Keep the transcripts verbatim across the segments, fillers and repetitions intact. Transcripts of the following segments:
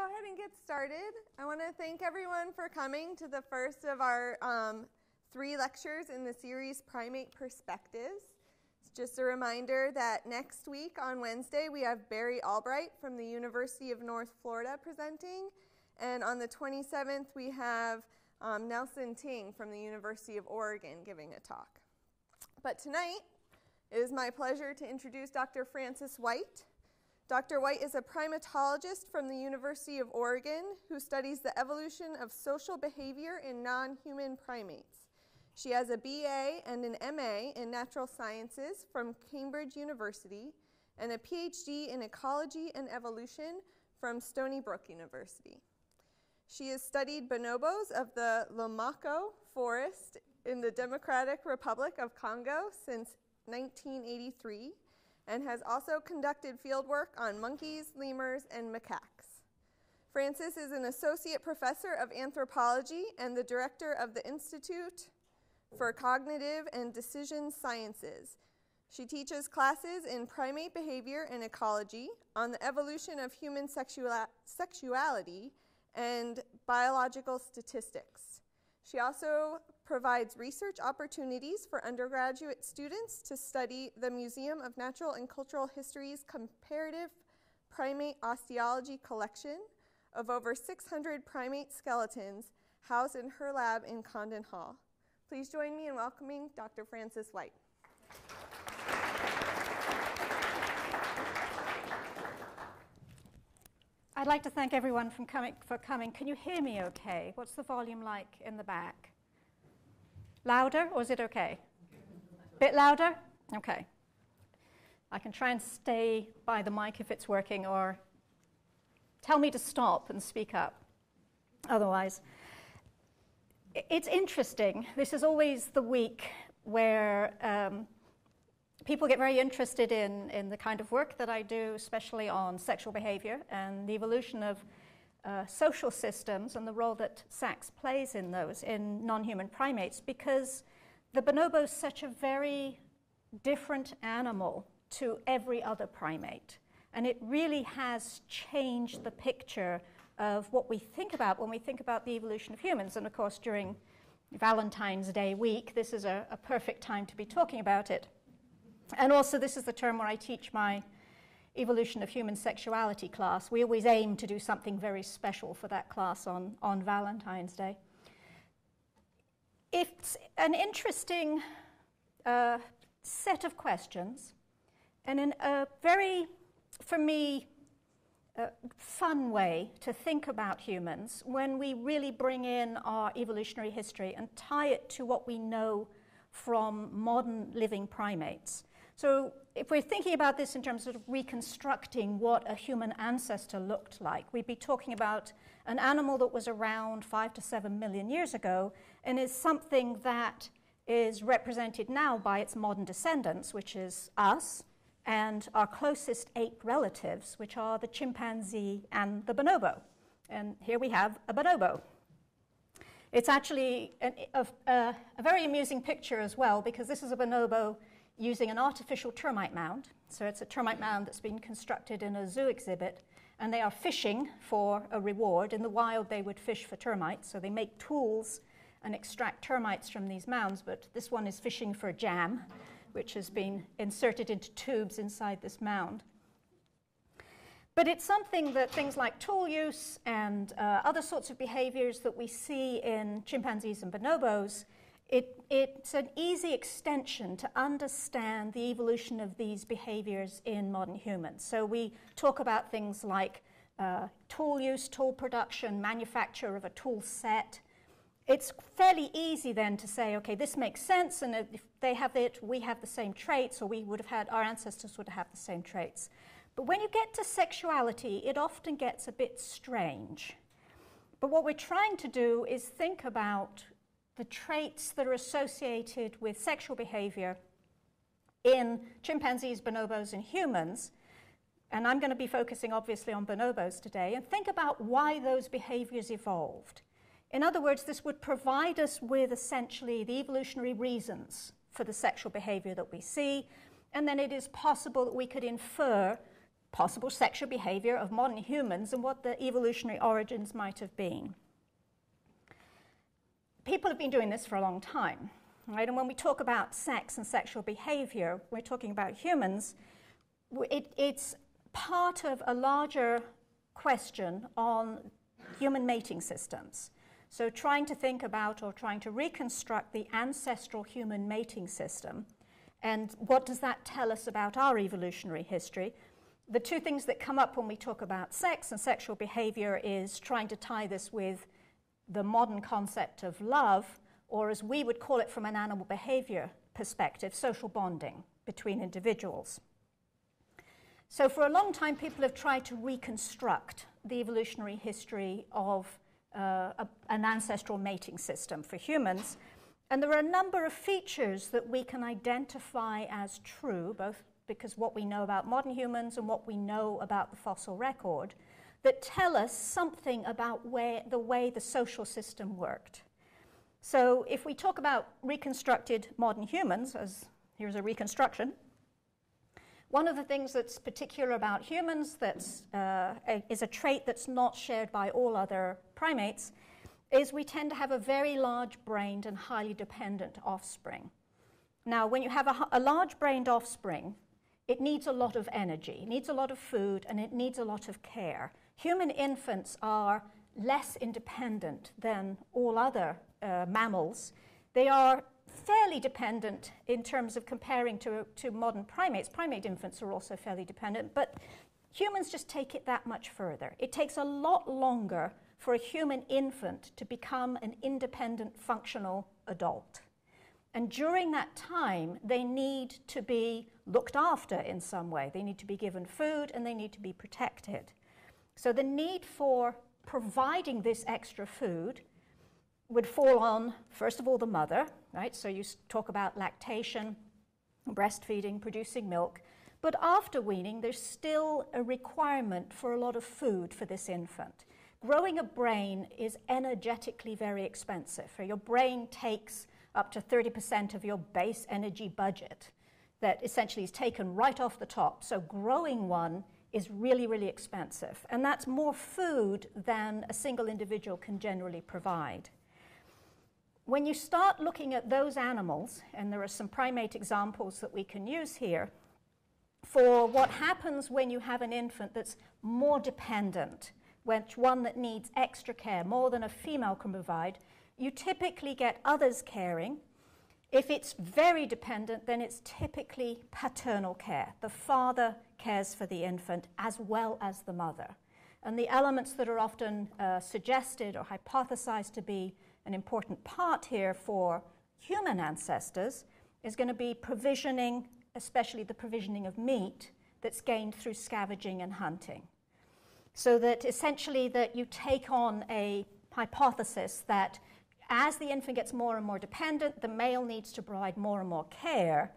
go ahead and get started. I want to thank everyone for coming to the first of our um, three lectures in the series Primate Perspectives. It's just a reminder that next week on Wednesday we have Barry Albright from the University of North Florida presenting, and on the twenty-seventh we have um, Nelson Ting from the University of Oregon giving a talk. But tonight it is my pleasure to introduce Doctor Frances White. Doctor White is a primatologist from the University of Oregon who studies the evolution of social behavior in non-human primates. She has a B A and an M A in natural sciences from Cambridge University and a P H D in ecology and evolution from Stony Brook University. She has studied bonobos of the Lomako Forest in the Democratic Republic of Congo since nineteen eighty-three. And has also conducted fieldwork on monkeys, lemurs, and macaques. Frances is an associate professor of anthropology and the director of the Institute for Cognitive and Decision Sciences. She teaches classes in primate behavior and ecology, on the evolution of human sexual sexuality, and biological statistics. She also provides research opportunities for undergraduate students to study the Museum of Natural and Cultural History's comparative primate osteology collection of over six hundred primate skeletons housed in her lab in Condon Hall. Please join me in welcoming Doctor Frances White. I'd like to thank everyone from coming, for coming. Can you hear me okay? What's the volume like in the back? Louder, or is it okay? Bit louder? Okay. I can try and stay by the mic if it's working, or tell me to stop and speak up. Otherwise, it's interesting. This is always the week where um, people get very interested in, in the kind of work that I do, especially on sexual behavior and the evolution of uh, social systems and the role that sex plays in those, in non-human primates, because the bonobo is such a very different animal to every other primate. And it really has changed the picture of what we think about when we think about the evolution of humans. And of course, during Valentine's Day week, this is a, a perfect time to be talking about it. And also, this is the term where I teach my evolution of human sexuality class. We always aim to do something very special for that class on, on Valentine's Day. It's an interesting uh, set of questions, and in a very, for me, uh, fun way to think about humans when we really bring in our evolutionary history and tie it to what we know from modern living primates. So if we're thinking about this in terms of reconstructing what a human ancestor looked like, we'd be talking about an animal that was around five to seven million years ago and is something that is represented now by its modern descendants, which is us, and our closest ape relatives, which are the chimpanzee and the bonobo. And here we have a bonobo. It's actually an, a, a, a very amusing picture as well, because this is a bonobo using an artificial termite mound. So it's a termite mound that's been constructed in a zoo exhibit, and they are fishing for a reward. In the wild, they would fish for termites, so they make tools and extract termites from these mounds, but this one is fishing for jam, which has been inserted into tubes inside this mound. But it's something that things like tool use and uh, other sorts of behaviors that we see in chimpanzees and bonobos, It, it's an easy extension to understand the evolution of these behaviors in modern humans. So we talk about things like uh, tool use, tool production, manufacture of a tool set. It's fairly easy then to say, okay, this makes sense, and if they have it, we have the same traits, or we would have had, our ancestors would have the same traits. But when you get to sexuality, it often gets a bit strange. But what we're trying to do is think about the traits that are associated with sexual behavior in chimpanzees, bonobos, and humans. And I'm going to be focusing, obviously, on bonobos today, and think about why those behaviors evolved. In other words, this would provide us with, essentially, the evolutionary reasons for the sexual behavior that we see, and then it is possible that we could infer possible sexual behavior of modern humans and what the evolutionary origins might have been. People have been doing this for a long time, right? And when we talk about sex and sexual behavior, we're talking about humans. It, it's part of a larger question on human mating systems. So trying to think about or trying to reconstruct the ancestral human mating system and what does that tell us about our evolutionary history. The two things that come up when we talk about sex and sexual behavior is trying to tie this with the modern concept of love, or as we would call it from an animal behavior perspective, social bonding between individuals. So for a long time, people have tried to reconstruct the evolutionary history of uh, a, an ancestral mating system for humans. And there are a number of features that we can identify as true, both because what we know about modern humans and what we know about the fossil record, that tell us something about where the way the social system worked. So if we talk about reconstructed modern humans, as here's a reconstruction, one of the things that's particular about humans that's, uh, a, is a trait that's not shared by all other primates is we tend to have a very large-brained and highly dependent offspring. Now, when you have a, a large-brained offspring, it needs a lot of energy, it needs a lot of food, and it needs a lot of care. Human infants are less independent than all other uh, mammals. They are fairly dependent in terms of comparing to, to modern primates. Primate infants are also fairly dependent, but humans just take it that much further. It takes a lot longer for a human infant to become an independent, functional adult. And during that time, they need to be looked after in some way. They need to be given food and they need to be protected. So the need for providing this extra food would fall on, first of all, the mother, right? So you talk about lactation, breastfeeding, producing milk. But after weaning, there's still a requirement for a lot of food for this infant. Growing a brain is energetically very expensive. Your brain takes up to thirty percent of your base energy budget that essentially is taken right off the top. So growing one is really, really expensive. And that's more food than a single individual can generally provide. When you start looking at those animals, and there are some primate examples that we can use here, for what happens when you have an infant that's more dependent, which one that needs extra care, more than a female can provide, you typically get others caring. If it's very dependent, then it's typically paternal care. The father cares for the infant as well as the mother. And the elements that are often uh, suggested or hypothesized to be an important part here for human ancestors is going to be provisioning, especially the provisioning of meat that's gained through scavenging and hunting. So that essentially that you take on a hypothesis that as the infant gets more and more dependent, the male needs to provide more and more care.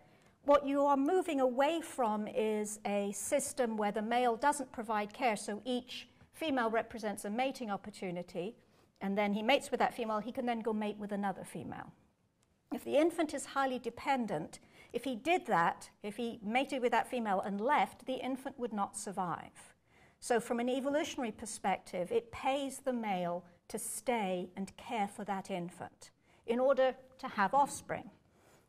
What you are moving away from is a system where the male doesn't provide care, so each female represents a mating opportunity, and then he mates with that female, he can then go mate with another female. If the infant is highly dependent, if he did that, if he mated with that female and left, the infant would not survive. So from an evolutionary perspective, it pays the male to stay and care for that infant in order to have offspring.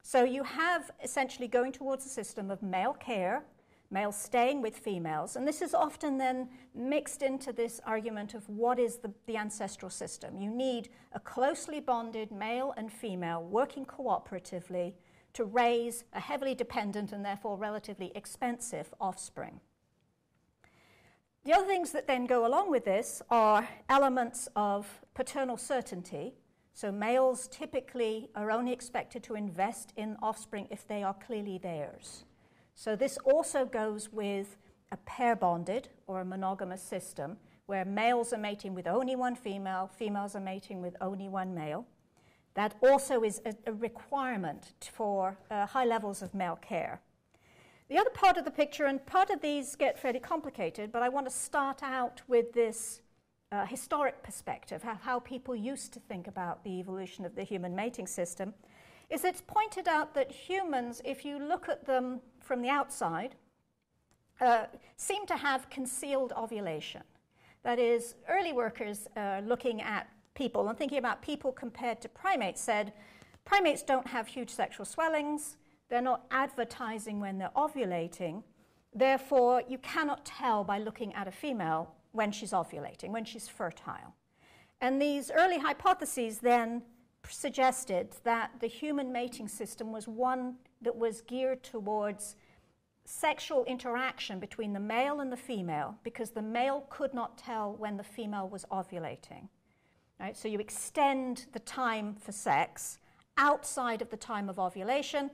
So you have essentially going towards a system of male care, males staying with females, and this is often then mixed into this argument of what is the, the ancestral system. You need a closely bonded male and female working cooperatively to raise a heavily dependent and therefore relatively expensive offspring. The other things that then go along with this are elements of paternal certainty. So males typically are only expected to invest in offspring if they are clearly theirs. So this also goes with a pair-bonded or a monogamous system where males are mating with only one female, females are mating with only one male. That also is a, a requirement for uh, high levels of male care. The other part of the picture, and part of these get fairly complicated, but I want to start out with this uh, historic perspective, how, how people used to think about the evolution of the human mating system, is it's pointed out that humans, if you look at them from the outside, uh, seem to have concealed ovulation. That is, early workers uh, looking at people and thinking about people compared to primates said, primates don't have huge sexual swellings, they're not advertising when they're ovulating, therefore you cannot tell by looking at a female when she's ovulating, when she's fertile. And these early hypotheses then suggested that the human mating system was one that was geared towards sexual interaction between the male and the female, because the male could not tell when the female was ovulating. Right? So you extend the time for sex outside of the time of ovulation,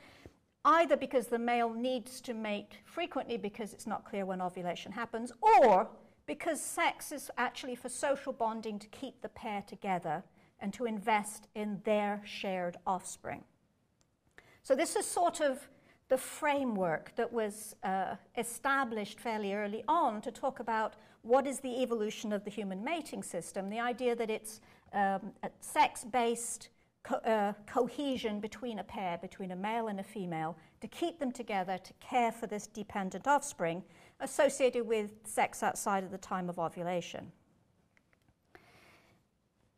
either because the male needs to mate frequently because it's not clear when ovulation happens, or because sex is actually for social bonding to keep the pair together and to invest in their shared offspring. So this is sort of the framework that was uh, established fairly early on to talk about what is the evolution of the human mating system, the idea that it's um, a sex-based co uh, cohesion between a pair, between a male and a female, to keep them together, to care for this dependent offspring associated with sex outside of the time of ovulation.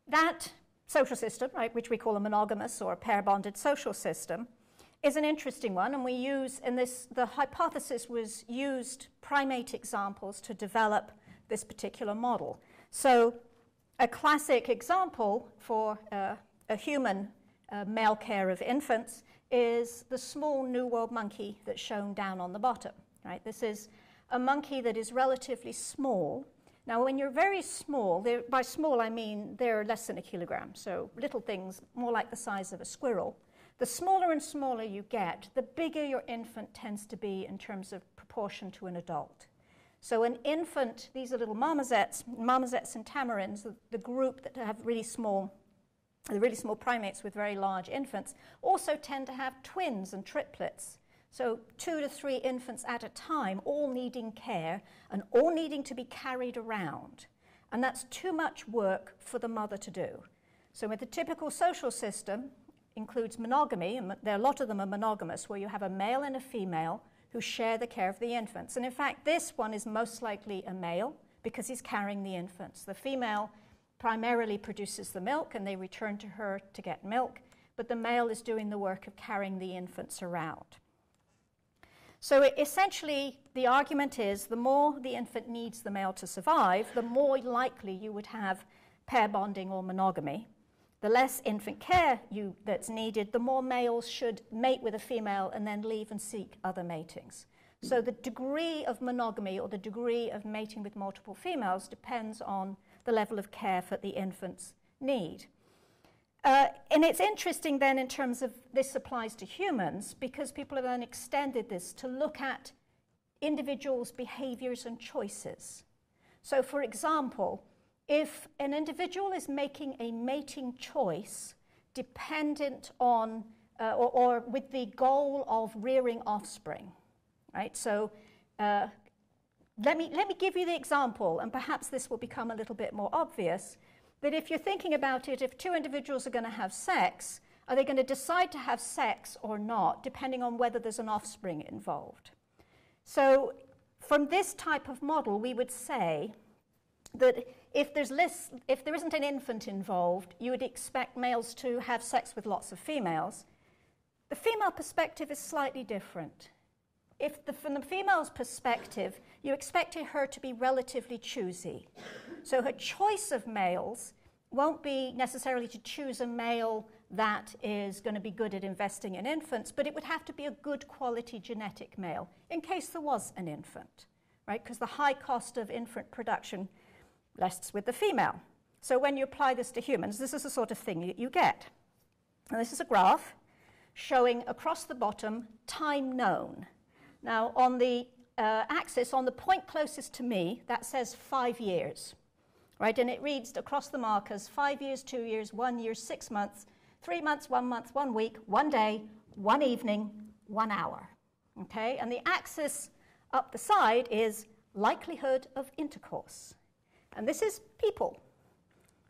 That social system, right, which we call a monogamous or pair-bonded social system, is an interesting one, and we use, and this, the hypothesis was used primate examples to develop this particular model. So a classic example for uh, a human uh, male care of infants is the small New World monkey that's shown down on the bottom, right? This is a monkey that is relatively small. Now when you're very small, by small I mean they're less than a kilogram, so little things more like the size of a squirrel. The smaller and smaller you get, the bigger your infant tends to be in terms of proportion to an adult. So an infant, these are little marmosets, marmosets and tamarins, the, the group that have really small, the really small primates with very large infants, also tend to have twins and triplets. So two to three infants at a time, all needing care and all needing to be carried around. And that's too much work for the mother to do. So with the typical social system, includes monogamy, and there, a lot of them are monogamous, where you have a male and a female who share the care of the infants. And in fact, this one is most likely a male because he's carrying the infants. The female primarily produces the milk and they return to her to get milk, but the male is doing the work of carrying the infants around. So it, essentially, the argument is the more the infant needs the male to survive, the more likely you would have pair bonding or monogamy. The less infant care you, that's needed, the more males should mate with a female and then leave and seek other matings. So the degree of monogamy or the degree of mating with multiple females depends on the level of care that the infants need. Uh, and it's interesting then in terms of this applies to humans, because people have then extended this to look at individuals' behaviors and choices. So for example, if an individual is making a mating choice dependent on uh, or, or with the goal of rearing offspring, right? So uh, let me, let me give you the example, and perhaps this will become a little bit more obvious, that if you're thinking about it, if two individuals are going to have sex, are they going to decide to have sex or not, depending on whether there's an offspring involved? So from this type of model, we would say that if there's less, if there isn't an infant involved, you would expect males to have sex with lots of females. The female perspective is slightly different. If the, from the female's perspective, you expected her to be relatively choosy. So her choice of males won't be necessarily to choose a male that is going to be good at investing in infants, but it would have to be a good quality genetic male in case there was an infant, right? Because the high cost of infant production less with the female. So when you apply this to humans, this is the sort of thing you, you get. And this is a graph showing across the bottom time known. Now on the uh, axis, on the point closest to me, that says five years, right? And it reads across the markers, five years, two years, one year, six months, three months, one month, one week, one day, one evening, one hour, okay? And the axis up the side is likelihood of intercourse. And this is people,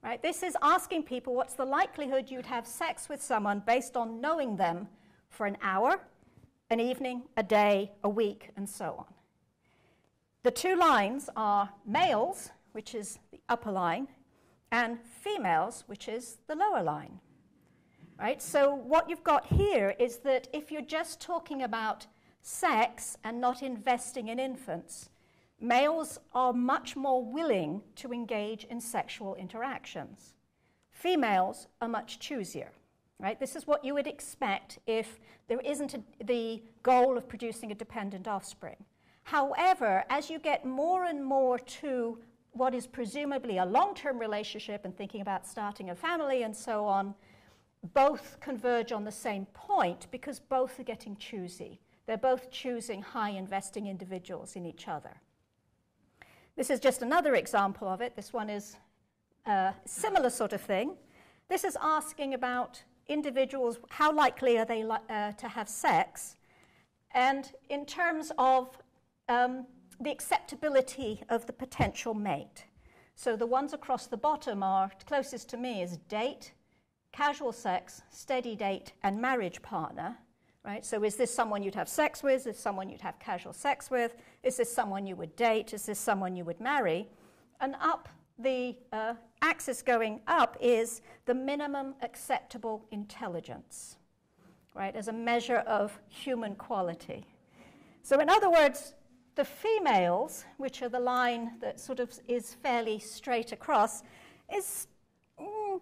right? This is asking people what's the likelihood you'd have sex with someone based on knowing them for an hour, an evening, a day, a week, and so on. The two lines are males, which is the upper line, and females, which is the lower line. Right? So what you've got here is that if you're just talking about sex and not investing in infants, males are much more willing to engage in sexual interactions. Females are much choosier. Right? This is what you would expect if there isn't a, the goal of producing a dependent offspring. However, as you get more and more to what is presumably a long-term relationship and thinking about starting a family and so on, both converge on the same point because both are getting choosy. They're both choosing high-investing individuals in each other. This is just another example of it. This one is a similar sort of thing. This is asking about individuals, how likely are they li uh, to have sex? And in terms of Um, the acceptability of the potential mate. So the ones across the bottom are closest to me is date, casual sex, steady date, and marriage partner. Right? So is this someone you'd have sex with? Is this someone you'd have casual sex with? Is this someone you would date? Is this someone you would marry? And up the uh, axis going up is the minimum acceptable intelligence, right, as a measure of human quality. So in other words, the females, which are the line that sort of is fairly straight across, is mm,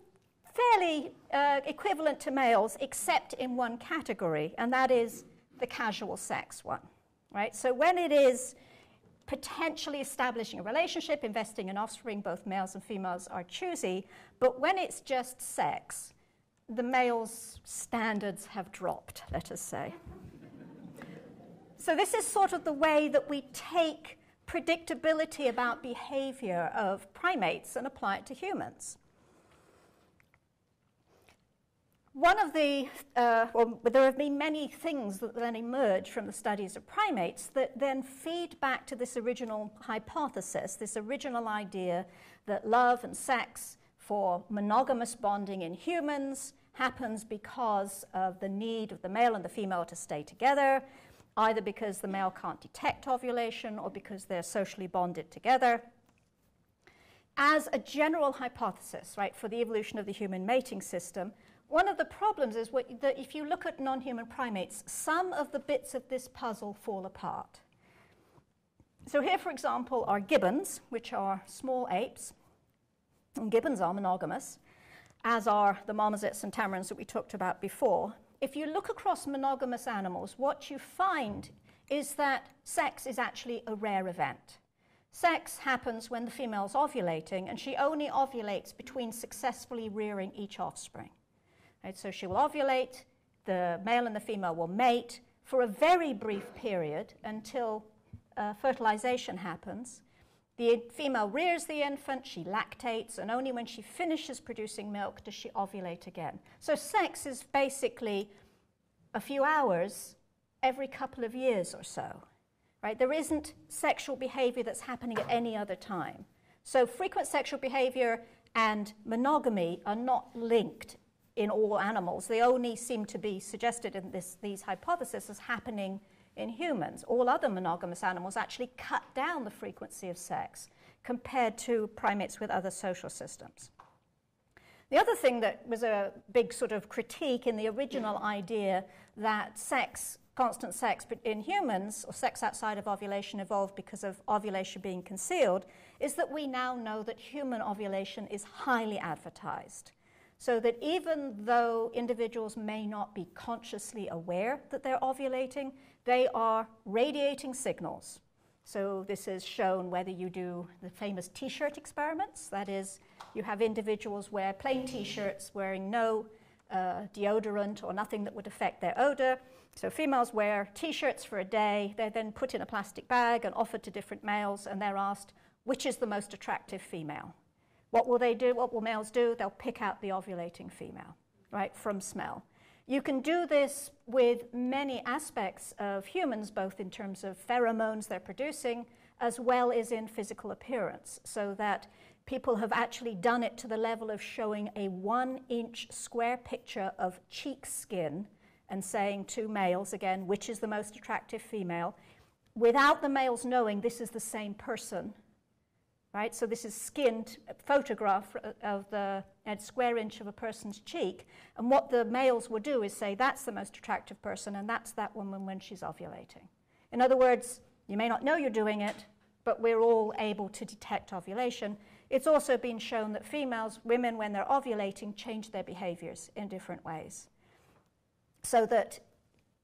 fairly uh, equivalent to males, except in one category, and that is the casual sex one, right? So when it is potentially establishing a relationship, investing in offspring, both males and females are choosy, but when it's just sex, the males' standards have dropped, let us say. So this is sort of the way that we take predictability about behavior of primates and apply it to humans. One of the, uh, well, there have been many things that then emerge from the studies of primates that then feed back to this original hypothesis, this original idea that love and sex for monogamous bonding in humans happens because of the need of the male and the female to stay together, either because the male can't detect ovulation or because they're socially bonded together, as a general hypothesis, right, for the evolution of the human mating system. One of the problems is what, that if you look at non-human primates, some of the bits of this puzzle fall apart. So here, for example, are gibbons, which are small apes, and gibbons are monogamous, as are the marmosets and tamarins that we talked about before. If you look across monogamous animals, what you find is that sex is actually a rare event. Sex happens when the female's ovulating, and she only ovulates between successfully rearing each offspring. Right, so she will ovulate, the male and the female will mate for a very brief period until uh, fertilization happens. The female rears the infant, she lactates, and only when she finishes producing milk does she ovulate again. So sex is basically a few hours every couple of years or so. Right? There isn't sexual behavior that's happening at any other time. So frequent sexual behavior and monogamy are not linked in all animals. They only seem to be suggested in this, these hypotheses as happening in humans. All other monogamous animals actually cut down the frequency of sex compared to primates with other social systems. The other thing that was a big sort of critique in the original idea that sex, constant sex in humans, or sex outside of ovulation evolved because of ovulation being concealed, is that we now know that human ovulation is highly advertised. So that even though individuals may not be consciously aware that they're ovulating, they are radiating signals. So this is shown whether you do the famous T-shirt experiments. That is, you have individuals wear plain T-shirts wearing no uh, deodorant or nothing that would affect their odor. So females wear T-shirts for a day. They're then put in a plastic bag and offered to different males, and they're asked, which is the most attractive female? What will they do? What will males do? They'll pick out the ovulating female, right, from smell. You can do this with many aspects of humans, both in terms of pheromones they're producing, as well as in physical appearance, so that people have actually done it to the level of showing a one-inch square picture of cheek skin and saying to males, again, which is the most attractive female, without the males knowing this is the same person, right? So this is skinned photograph of the a square inch of a person's cheek, and what the males will do is say that's the most attractive person and that's that woman when she's ovulating. In other words, you may not know you're doing it, but we're all able to detect ovulation. It's also been shown that females, women, when they're ovulating, change their behaviors in different ways, so that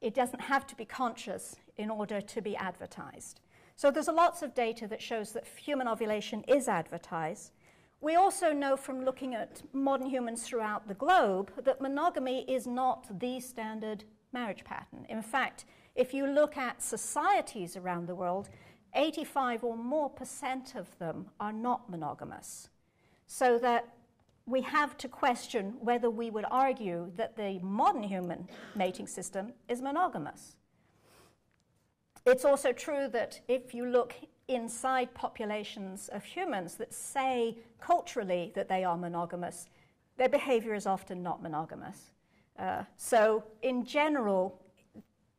it doesn't have to be conscious in order to be advertised. So there's lots of data that shows that human ovulation is advertised. We also know from looking at modern humans throughout the globe that monogamy is not the standard marriage pattern. In fact, if you look at societies around the world, eighty-five or more percent of them are not monogamous. So that we have to question whether we would argue that the modern human mating system is monogamous. It's also true that if you look inside populations of humans that say culturally that they are monogamous, their behavior is often not monogamous. Uh, so in general,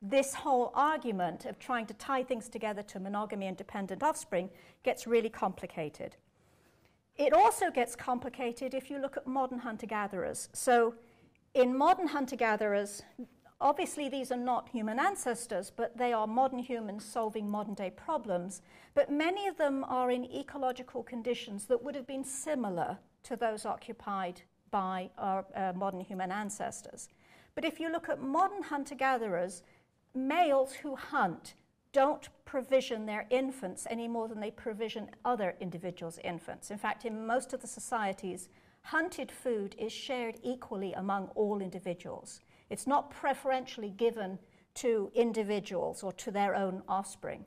this whole argument of trying to tie things together to monogamy and dependent offspring gets really complicated. It also gets complicated if you look at modern hunter-gatherers. So in modern hunter-gatherers, obviously these are not human ancestors, but they are modern humans solving modern-day problems. But many of them are in ecological conditions that would have been similar to those occupied by our uh, modern human ancestors. But if you look at modern hunter-gatherers, males who hunt don't provision their infants any more than they provision other individuals' infants. In fact, in most of the societies, hunted food is shared equally among all individuals. It's not preferentially given to individuals or to their own offspring.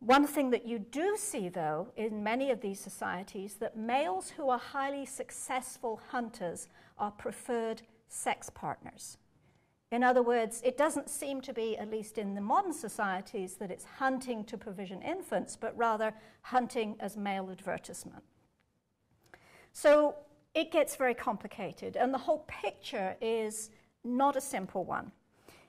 One thing that you do see, though, in many of these societies, that males who are highly successful hunters are preferred sex partners. In other words, it doesn't seem to be, at least in the modern societies, that it's hunting to provision infants, but rather hunting as male advertisement. So it gets very complicated, and the whole picture is not a simple one.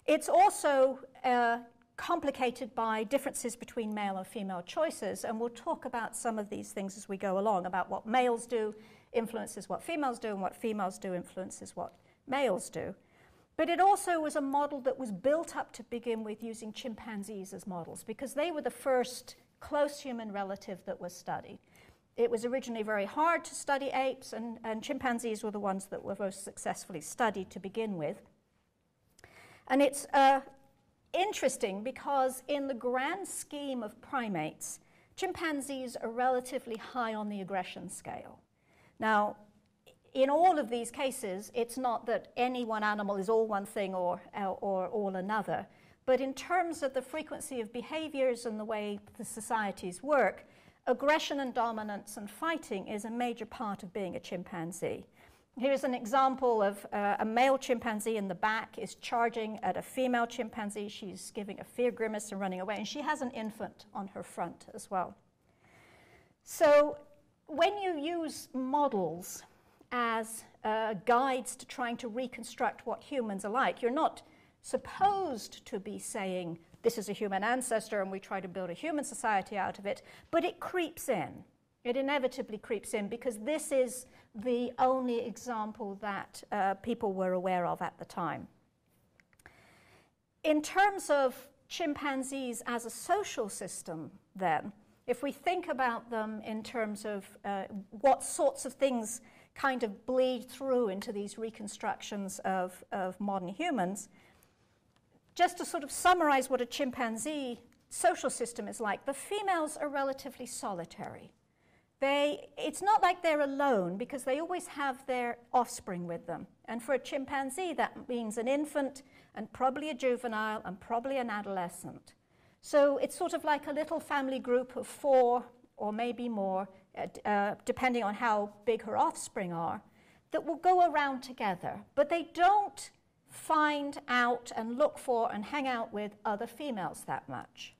It's also uh, complicated by differences between male and female choices, and we'll talk about some of these things as we go along, about what males do influences what females do, and what females do influences what males do. But it also was a model that was built up to begin with using chimpanzees as models, because they were the first close human relative that was studied. It was originally very hard to study apes, and, and chimpanzees were the ones that were most successfully studied to begin with. And it's uh, interesting because in the grand scheme of primates, chimpanzees are relatively high on the aggression scale. Now, in all of these cases, it's not that any one animal is all one thing or, uh, or all another. But in terms of the frequency of behaviors and the way the societies work, aggression and dominance and fighting is a major part of being a chimpanzee. Here's an example of uh, a male chimpanzee in the back is charging at a female chimpanzee. She's giving a fear grimace and running away. And she has an infant on her front as well. So when you use models as uh, guides to trying to reconstruct what humans are like, you're not supposed to be saying, this is a human ancestor and we try to build a human society out of it, but it creeps in. It inevitably creeps in because this is the only example that uh, people were aware of at the time. In terms of chimpanzees as a social system then, if we think about them in terms of uh, what sorts of things kind of bleed through into these reconstructions of, of modern humans. Just to sort of summarize what a chimpanzee social system is like, the females are relatively solitary. They, it's not like they're alone because they always have their offspring with them. And for a chimpanzee, that means an infant and probably a juvenile and probably an adolescent. So it's sort of like a little family group of four or maybe more, Uh, depending on how big her offspring are, that will go around together. But they don't find out and look for and hang out with other females that much.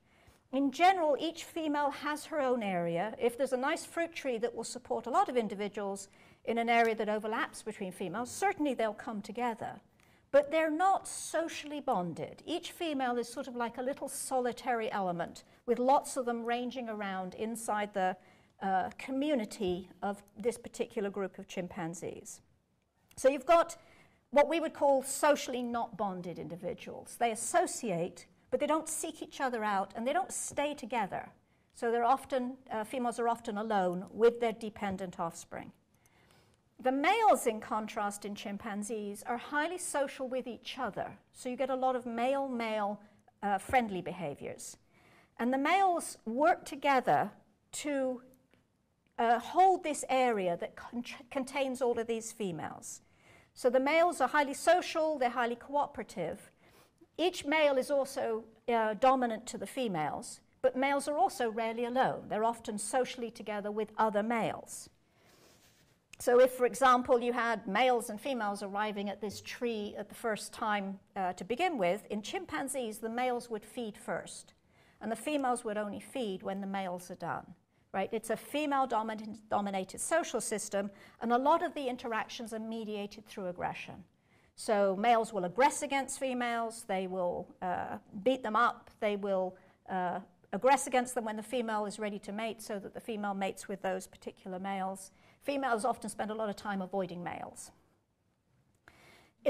In general, each female has her own area. If there's a nice fruit tree that will support a lot of individuals in an area that overlaps between females, certainly they'll come together. but they're not socially bonded. Each female is sort of like a little solitary element, with lots of them ranging around inside the uh, community of this particular group of chimpanzees. So you've got what we would call socially not bonded individuals. They associate, but they don't seek each other out, and they don't stay together. So they're often, uh, females are often alone with their dependent offspring. The males, in contrast, in chimpanzees are highly social with each other. So you get a lot of male-male uh, friendly behaviors. And the males work together to uh, hold this area that con contains all of these females. So the males are highly social, they're highly cooperative. Each male is also uh, dominant to the females, but males are also rarely alone. They're often socially together with other males. So if, for example, you had males and females arriving at this tree at the first time uh, to begin with, in chimpanzees, the males would feed first, and the females would only feed when the males are done. Right? It's a female-dominated social system, and a lot of the interactions are mediated through aggression. So males will aggress against females, they will uh, beat them up, they will uh, aggress against them when the female is ready to mate so that the female mates with those particular males. Females often spend a lot of time avoiding males.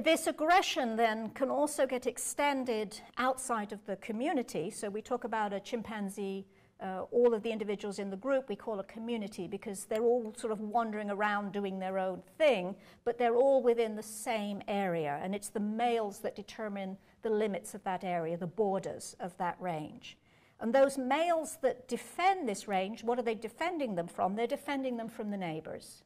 This aggression then can also get extended outside of the community. So we talk about a chimpanzee, uh, all of the individuals in the group we call a community because they're all sort of wandering around doing their own thing, but they're all within the same area. And it's the males that determine the limits of that area, the borders of that range. And those males that defend this range, what are they defending them from? They're defending them from the neighbors.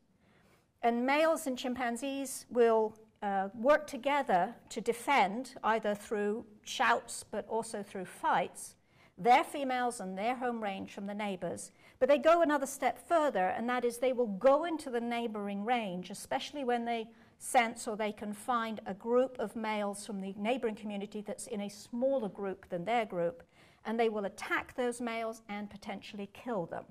And males and chimpanzees will uh, work together to defend, either through shouts but also through fights, their females and their home range from the neighbors. But they go another step further, and that is they will go into the neighboring range, especially when they sense or they can find a group of males from the neighboring community that's in a smaller group than their group, and they will attack those males and potentially kill them.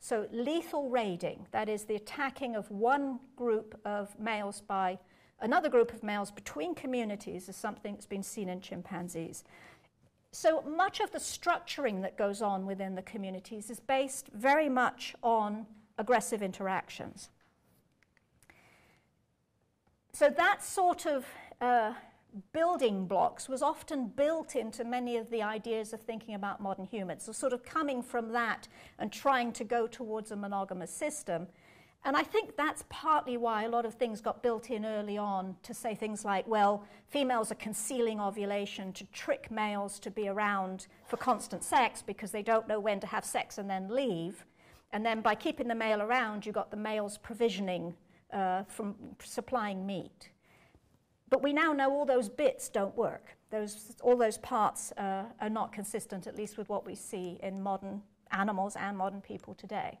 So lethal raiding, that is the attacking of one group of males by another group of males between communities, is something that's been seen in chimpanzees. So much of the structuring that goes on within the communities is based very much on aggressive interactions. So that sort of uh, building blocks was often built into many of the ideas of thinking about modern humans. So sort of coming from that and trying to go towards a monogamous system. And I think that's partly why a lot of things got built in early on to say things like, well, females are concealing ovulation to trick males to be around for constant sex because they don't know when to have sex and then leave. And then by keeping the male around, you got the males provisioning uh, from supplying meat. But we now know all those bits don't work. Those, all those parts uh, are not consistent, at least with what we see in modern animals and modern people today.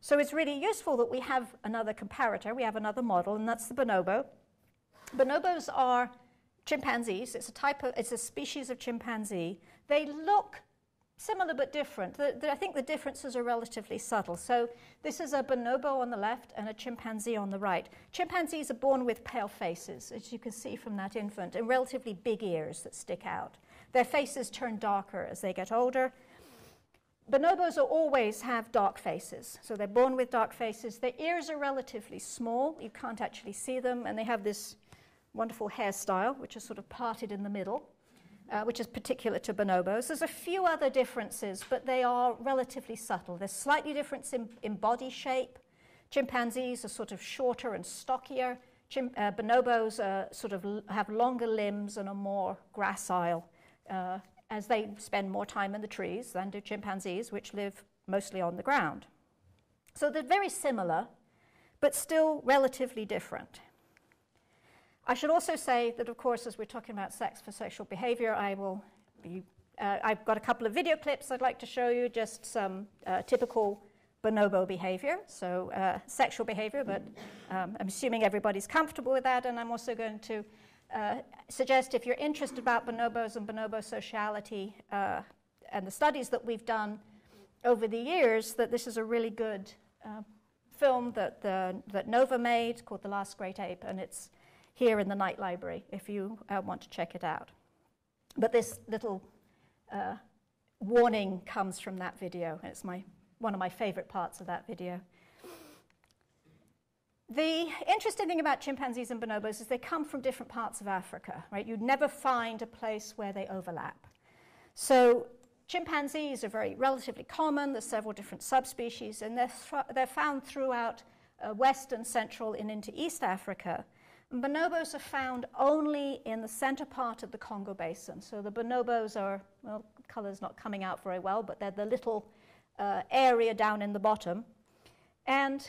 So it's really useful that we have another comparator, we have another model, and that's the bonobo. Bonobos are chimpanzees. It's a type of, it's a species of chimpanzee. They look similar but different. The, the, I think the differences are relatively subtle. So this is a bonobo on the left and a chimpanzee on the right. Chimpanzees are born with pale faces, as you can see from that infant, and relatively big ears that stick out. Their faces turn darker as they get older. Bonobos are always have dark faces. So they're born with dark faces. Their ears are relatively small. You can't actually see them. And they have this wonderful hairstyle, which is sort of parted in the middle. Uh, which is particular to bonobos. There's a few other differences, but they are relatively subtle. There's slightly difference in, in body shape. Chimpanzees are sort of shorter and stockier. Chim uh, bonobos uh, sort of l have longer limbs and are more gracile, uh, as they spend more time in the trees than do chimpanzees, which live mostly on the ground. So they're very similar, but still relatively different. I should also say that, of course, as we're talking about sex for sexual behavior, I will be, uh, I've got a couple of video clips I'd like to show you, just some uh, typical bonobo behavior, so uh, sexual behavior, but um, I'm assuming everybody's comfortable with that, and I'm also going to uh, suggest, if you're interested about bonobos and bonobo sociality uh, and the studies that we've done over the years, that this is a really good uh, film that, the, that Nova made called The Last Great Ape, and it's here in the night library if you uh, want to check it out. But this little uh, warning comes from that video, and it's my, one of my favorite parts of that video. The interesting thing about chimpanzees and bonobos is they come from different parts of Africa, right? You'd never find a place where they overlap. So chimpanzees are very relatively common. There's several different subspecies, and they're, they're found throughout uh, West and Central and into East Africa. And bonobos are found only in the center part of the Congo Basin. So the bonobos are, well, color's not coming out very well, but they're the little uh, area down in the bottom. And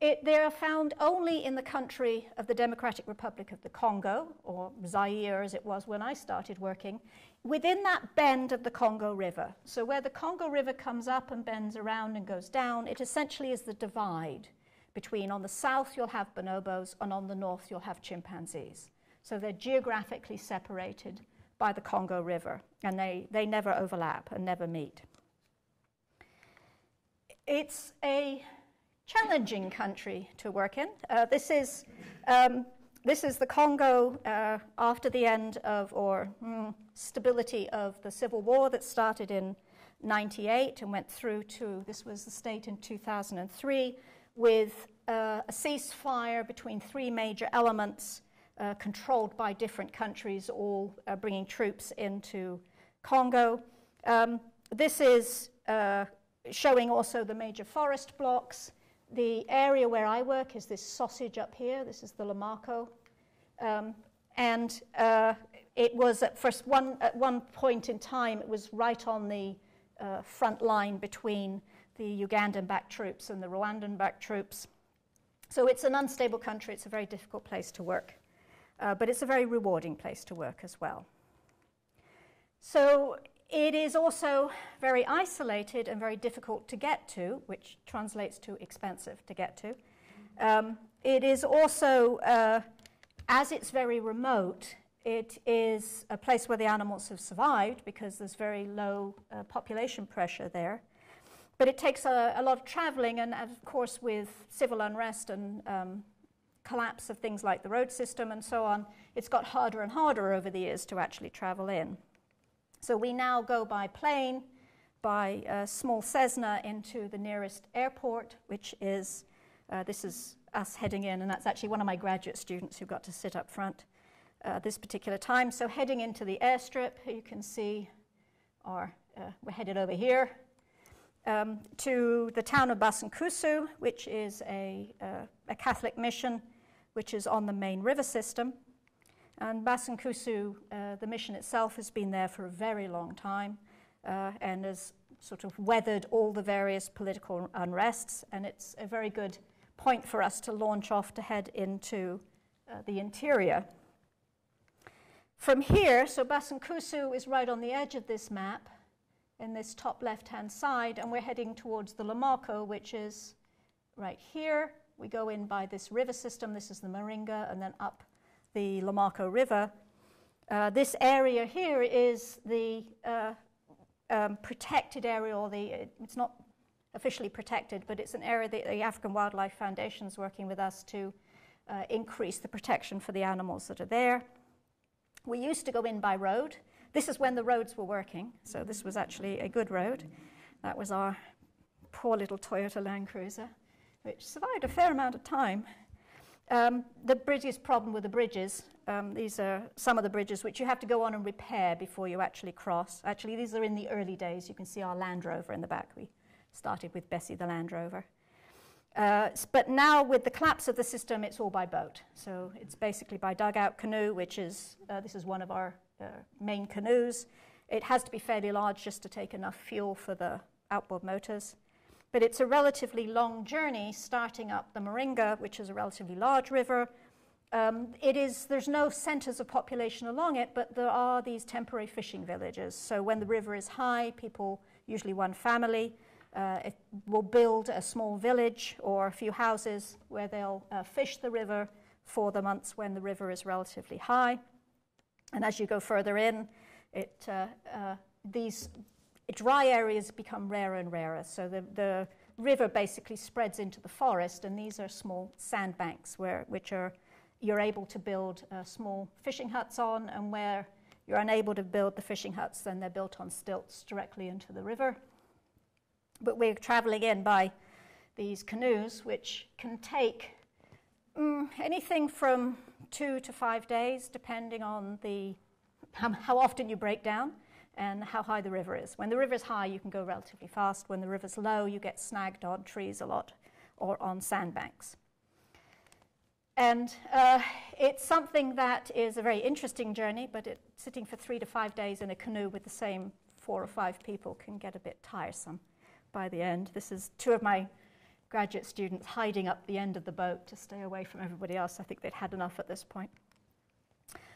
It, they are found only in the country of the Democratic Republic of the Congo, or Zaire as it was when I started working, within that bend of the Congo River. So where the Congo River comes up and bends around and goes down, it essentially is the divide between on the south you'll have bonobos and on the north you'll have chimpanzees. So they're geographically separated by the Congo River, and they, they never overlap and never meet. It's a challenging country to work in. Uh, this is um, this is the Congo uh, after the end of or mm, stability of the civil war that started in ninety-eight and went through to, this was the state in two thousand three, with uh, a ceasefire between three major elements uh, controlled by different countries, all uh, bringing troops into Congo. Um, this is uh, showing also the major forest blocks. The area where I work is this sausage up here. This is the Lamarco. Um, and uh, it was at first one, at one point in time, it was right on the uh, front line between the Ugandan-backed troops and the Rwandan-backed troops. So it's an unstable country. It's a very difficult place to work. Uh, but it's a very rewarding place to work as well. So it is also very isolated and very difficult to get to, which translates to expensive to get to. Um, it is also, uh, as it's very remote, it is a place where the animals have survived because there's very low uh, population pressure there. But it takes a, a lot of traveling, and of course with civil unrest and um, collapse of things like the road system and so on, it's got harder and harder over the years to actually travel in. So we now go by plane, by a small Cessna into the nearest airport, which is, uh, this is us heading in, and that's actually one of my graduate students who got to sit up front uh, this particular time. So heading into the airstrip, you can see, or uh, we're headed over here, um, to the town of Basankusu, which is a, uh, a Catholic mission, which is on the main river system. And Basankusu, uh, the mission itself, has been there for a very long time uh, and has sort of weathered all the various political unrests. And it's a very good point for us to launch off to head into uh, the interior. From here, so Basankusu is right on the edge of this map in this top left-hand side, and we're heading towards the Lomako, which is right here. We go in by this river system. This is the Maringa, and then up the Lomako River. Uh, this area here is the uh, um, protected area, or the, it, it's not officially protected, but it's an area that the African Wildlife Foundation is working with us to uh, increase the protection for the animals that are there. We used to go in by road. This is when the roads were working, so this was actually a good road. That was our poor little Toyota Land Cruiser, which survived a fair amount of time. Um, the biggest problem with the bridges, um, these are some of the bridges which you have to go on and repair before you actually cross. Actually, these are in the early days. You can see our Land Rover in the back. We started with Bessie the Land Rover. Uh, but now with the collapse of the system, it's all by boat. So it's basically by dugout canoe, which is, uh, this is one of our uh, main canoes. It has to be fairly large just to take enough fuel for the outboard motors. But it's a relatively long journey starting up the Maringa, which is a relatively large river. Um, it is, there's no centers of population along it, but there are these temporary fishing villages. So when the river is high, people, usually one family, uh, it will build a small village or a few houses where they'll uh, fish the river for the months when the river is relatively high. And as you go further in, it, uh, uh, these dry areas become rarer and rarer, so the, the river basically spreads into the forest, and these are small sandbanks where, which are you're able to build uh, small fishing huts on, and where you're unable to build the fishing huts, then they're built on stilts directly into the river. But we're traveling in by these canoes, which can take mm, anything from two to five days, depending on the, how, how often you break down and how high the river is. When the river's high, you can go relatively fast. When the river's low, you get snagged on trees a lot or on sandbanks. And uh, it's something that is a very interesting journey, but it, sitting for three to five days in a canoe with the same four or five people can get a bit tiresome by the end. This is two of my graduate students hiding up the end of the boat to stay away from everybody else. I think they'd had enough at this point.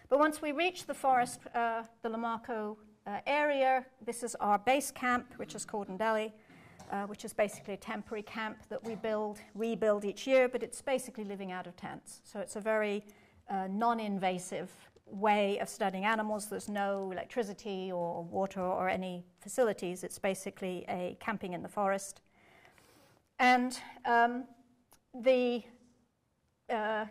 But once we reach the forest, uh, the Lomako uh, area, this is our base camp, which is called Ndeli. Uh, which is basically a temporary camp that we build, rebuild each year, but it's basically living out of tents. So it's a very uh, non-invasive way of studying animals. There's no electricity or water or any facilities. It's basically a camping in the forest. And um, the uh,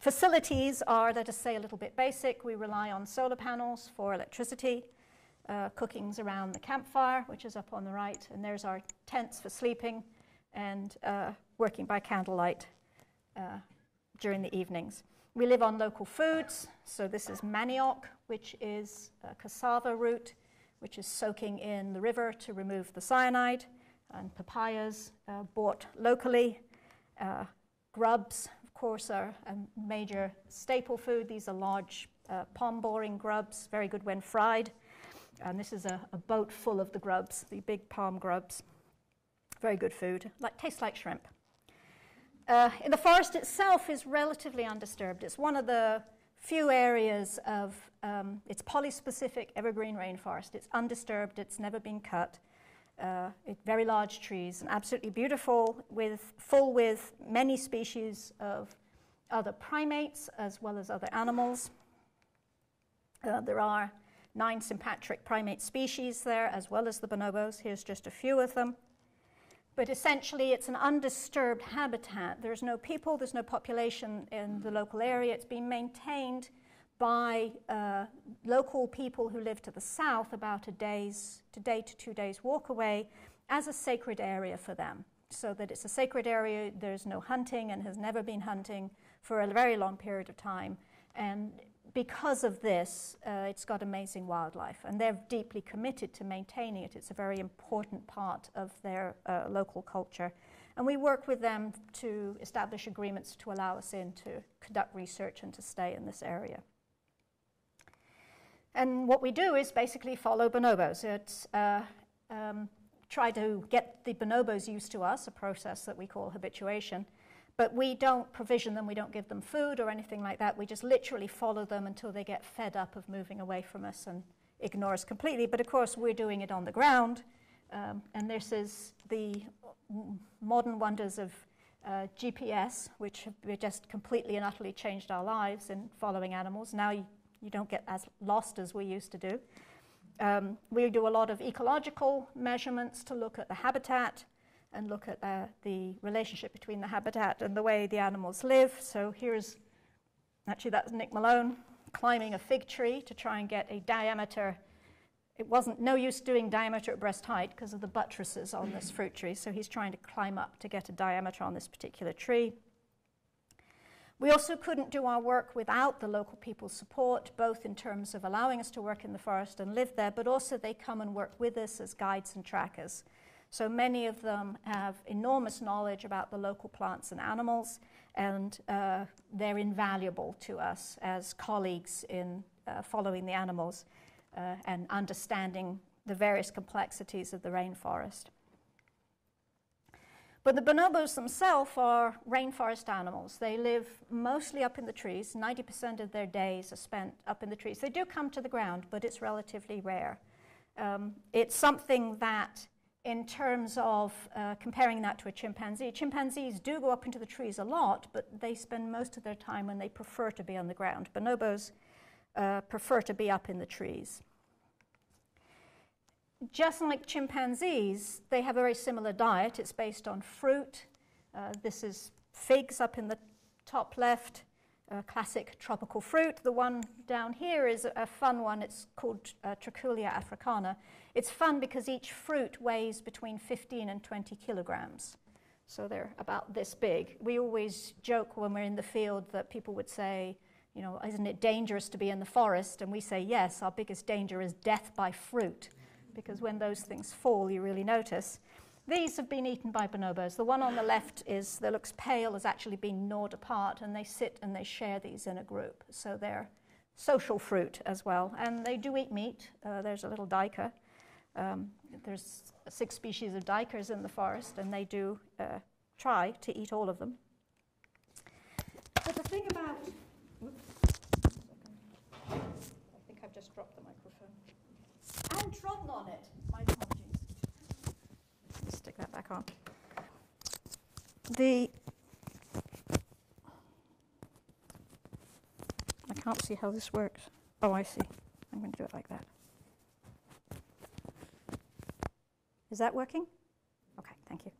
facilities are, let us say, a little bit basic. We rely on solar panels for electricity. Uh, cooking's around the campfire, which is up on the right, and there's our tents for sleeping and uh, working by candlelight uh, during the evenings. We live on local foods, so this is manioc, which is a cassava root, which is soaking in the river to remove the cyanide, and papayas uh, bought locally. Uh, grubs, of course, are a major staple food. These are large uh, palm boring grubs, very good when fried. And this is a, a boat full of the grubs, the big palm grubs. Very good food, like, tastes like shrimp. Uh, in the forest itself is relatively undisturbed. It's one of the few areas of, um, it's polyspecific evergreen rainforest. It's undisturbed, it's never been cut. Uh, it, very large trees and absolutely beautiful, with, full with many species of other primates as well as other animals. Uh, there are nine sympatric primate species there, as well as the bonobos. Here's just a few of them. But essentially, it's an undisturbed habitat. There's no people, there's no population in the local area. It's been maintained by uh, local people who live to the south, about a day's, a day to two days walk away, as a sacred area for them. So that it's a sacred area, there's no hunting and has never been hunting for a very long period of time. And because of this, uh, it's got amazing wildlife, and they're deeply committed to maintaining it. It's a very important part of their uh, local culture. And we work with them to establish agreements to allow us in to conduct research and to stay in this area. And what we do is basically follow bonobos. It's uh, um, try to get the bonobos used to us, a process that we call habituation. But we don't provision them, we don't give them food or anything like that. We just literally follow them until they get fed up of moving away from us and ignore us completely. But of course, we're doing it on the ground. Um, and this is the modern wonders of uh, G P S, which have just completely and utterly changed our lives in following animals. Now you, you don't get as lost as we used to do. Um, we do a lot of ecological measurements to look at the habitat and look at uh, the relationship between the habitat and the way the animals live. So here's, actually that's Nick Malone climbing a fig tree to try and get a diameter. It wasn't no use doing diameter at breast height because of the buttresses on this fruit tree. So he's trying to climb up to get a diameter on this particular tree. We also couldn't do our work without the local people's support, both in terms of allowing us to work in the forest and live there, but also they come and work with us as guides and trackers. So many of them have enormous knowledge about the local plants and animals, and uh, they're invaluable to us as colleagues in uh, following the animals uh, and understanding the various complexities of the rainforest. But the bonobos themselves are rainforest animals. They live mostly up in the trees. ninety percent of their days are spent up in the trees. They do come to the ground, but it's relatively rare. Um, it's something that, in terms of uh, comparing that to a chimpanzee, chimpanzees do go up into the trees a lot, but they spend most of their time and they prefer to be on the ground. Bonobos uh, prefer to be up in the trees. Just like chimpanzees, they have a very similar diet. It's based on fruit. Uh, this is figs up in the top left. uh, classic tropical fruit. The one down here is a fun one. It's called uh, Triculia africana. It's fun because each fruit weighs between fifteen and twenty kilograms. So they're about this big. We always joke when we're in the field that people would say, you know, isn't it dangerous to be in the forest? And we say, yes, our biggest danger is death by fruit, because when those things fall, you really notice. These have been eaten by bonobos. The one on the left is, that looks pale, has actually been gnawed apart, and they sit and they share these in a group. So they're social fruit as well. And they do eat meat. Uh, there's a little diker. Um, there's six species of dikers in the forest, and they do uh, try to eat all of them. But the thing about... Oops. I think I've just dropped the microphone. And trodden on it. My apologies. Stick that back on. The I can't see how this works. Oh, I see. I'm going to do it like that. Is that working? Okay, thank you.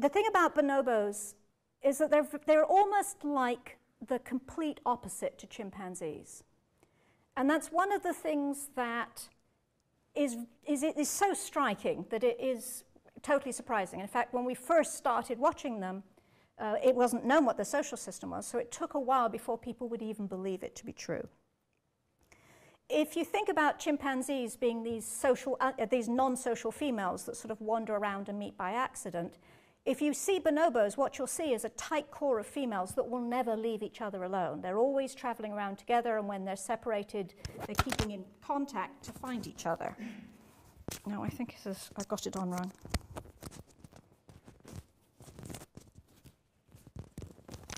The thing about bonobos is that they're they're almost like the complete opposite to chimpanzees. And that's one of the things that is is it is so striking that it is totally surprising. In fact, when we first started watching them, uh, it wasn't known what their social system was, so it took a while before people would even believe it to be true. If you think about chimpanzees being these social, uh, these non-social females that sort of wander around and meet by accident, if you see bonobos, what you'll see is a tight core of females that will never leave each other alone. They're always traveling around together, and when they're separated, they're keeping in contact to find each other. No, I think this is, I've got it on wrong.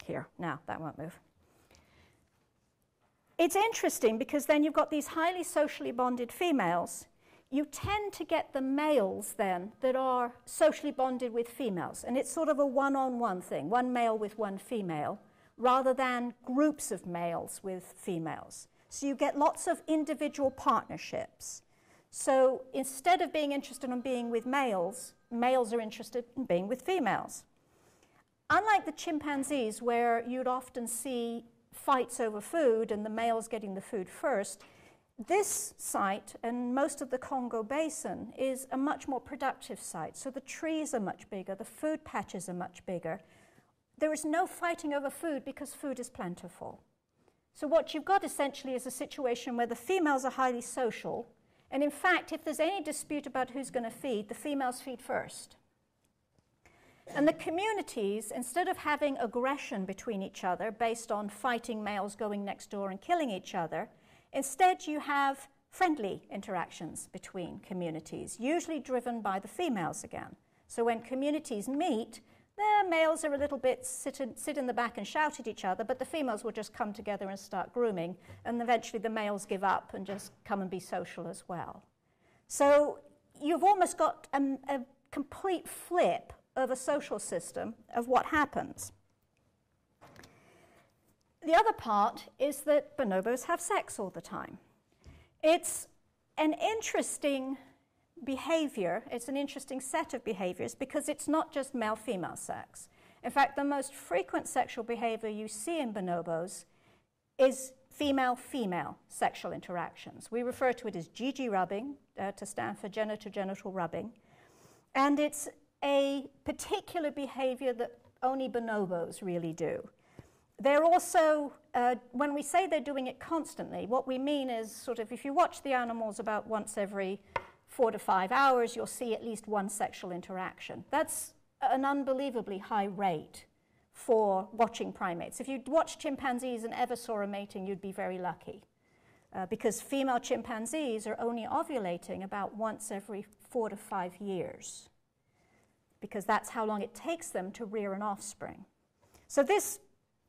Here, now, that won't move. It's interesting because then you've got these highly socially bonded females. You tend to get the males then that are socially bonded with females, and it's sort of a one-on-one thing, one male with one female, rather than groups of males with females. So you get lots of individual partnerships. So instead of being interested in being with males, males are interested in being with females. Unlike the chimpanzees, where you'd often see fights over food and the males getting the food first, this site and most of the Congo Basin is a much more productive site. So the trees are much bigger, the food patches are much bigger. There is no fighting over food because food is plentiful. So what you've got essentially is a situation where the females are highly social, and in fact, if there's any dispute about who's going to feed, the females feed first. And the communities, instead of having aggression between each other based on fighting males going next door and killing each other, instead you have friendly interactions between communities, usually driven by the females again. So when communities meet, the males are a little bit sit in, sit in the back and shout at each other, but the females will just come together and start grooming, and eventually the males give up and just come and be social as well. So you've almost got a, a complete flip of a social system of what happens. The other part is that bonobos have sex all the time. It's an interesting behavior, it's an interesting set of behaviors, because it's not just male-female sex. In fact, the most frequent sexual behavior you see in bonobos is female-female sexual interactions. We refer to it as G G rubbing, uh, to stand for genital-genital rubbing. And it's a particular behavior that only bonobos really do. They're also, uh, when we say they're doing it constantly, what we mean is sort of if you watch the animals about once every four to five hours, you'll see at least one sexual interaction. That's an unbelievably high rate for watching primates. If you'd watched chimpanzees and ever saw a mating, you'd be very lucky, uh, because female chimpanzees are only ovulating about once every four to five years, because that's how long it takes them to rear an offspring. So this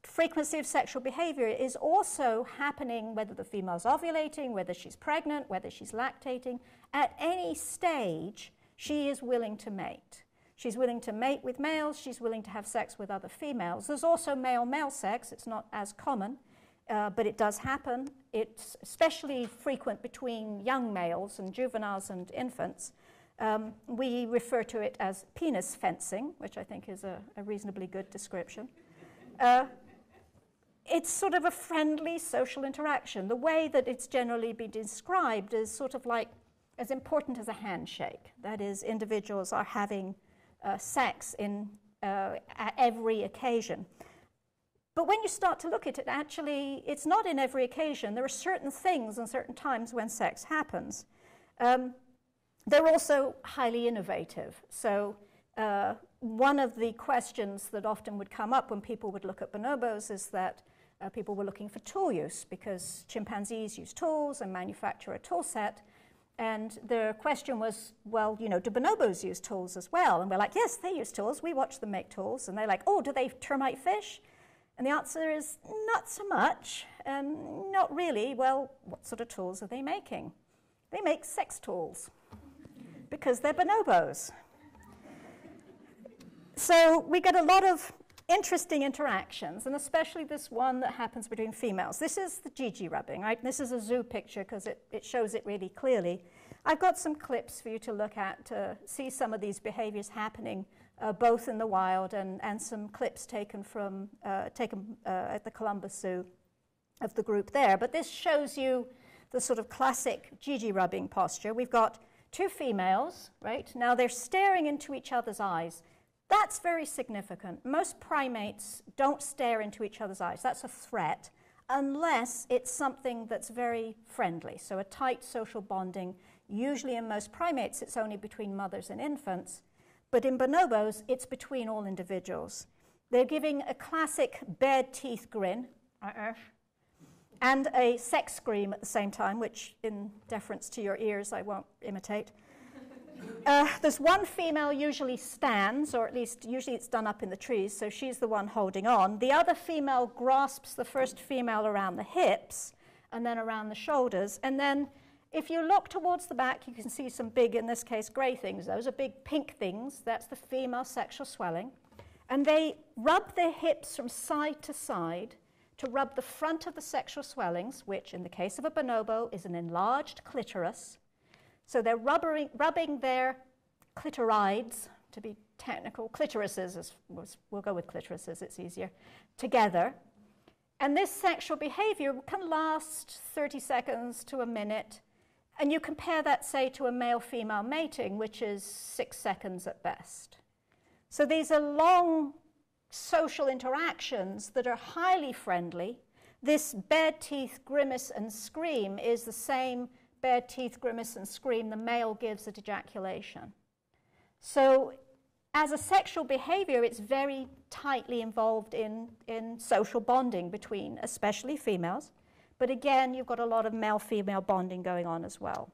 frequency of sexual behavior is also happening whether the female's ovulating, whether she's pregnant, whether she's lactating. At any stage, she is willing to mate. She's willing to mate with males. She's willing to have sex with other females. There's also male-male sex. It's not as common, uh, but it does happen. It's especially frequent between young males and juveniles and infants. Um, we refer to it as penis fencing, which I think is a, a reasonably good description. Uh, it's sort of a friendly social interaction. The way that it's generally been described is sort of like as important as a handshake. That is, individuals are having uh, sex in uh, at every occasion. But when you start to look at it, actually, it's not in every occasion. There are certain things and certain times when sex happens. Um, they're also highly innovative. So uh, one of the questions that often would come up when people would look at bonobos is that uh, people were looking for tool use, because chimpanzees use tools and manufacture a tool set. And the question was, well, you know, do bonobos use tools as well? And we're like, yes, they use tools. We watch them make tools. And they're like, oh, do they termite fish? And the answer is not so much, um, not really. Well, what sort of tools are they making? They make sex tools because they're bonobos. So we get a lot of interesting interactions, and especially this one that happens between females. This is the Gigi rubbing, right? This is a zoo picture because it, it shows it really clearly. I've got some clips for you to look at to see some of these behaviors happening, uh, both in the wild and, and some clips taken, from, uh, taken uh, at the Columbus Zoo of the group there. But this shows you the sort of classic Gigi rubbing posture. We've got two females, right? Now they're staring into each other's eyes. That's very significant. Most primates don't stare into each other's eyes. That's a threat, unless it's something that's very friendly. So a tight social bonding, usually in most primates, it's only between mothers and infants. But in bonobos, it's between all individuals. They're giving a classic bared teeth grin and a sex scream at the same time, which in deference to your ears, I won't imitate. Uh, there's one female usually stands, or at least usually it's done up in the trees, so she's the one holding on. The other female grasps the first female around the hips and then around the shoulders. And then if you look towards the back, you can see some big, in this case, grey things. Those are big pink things. That's the female sexual swelling. And they rub their hips from side to side to rub the front of the sexual swellings, which in the case of a bonobo is an enlarged clitoris. So they're rubbering, rubbing their clitorides, to be technical, clitorises, is, we'll go with clitorises, it's easier, together. And this sexual behavior can last thirty seconds to a minute. And you compare that, say, to a male-female mating, which is six seconds at best. So these are long social interactions that are highly friendly. This bared teeth grimace and scream is the same bare teeth grimace and scream the male gives at ejaculation. So as a sexual behavior, it's very tightly involved in, in social bonding between especially females. But again, you've got a lot of male-female bonding going on as well.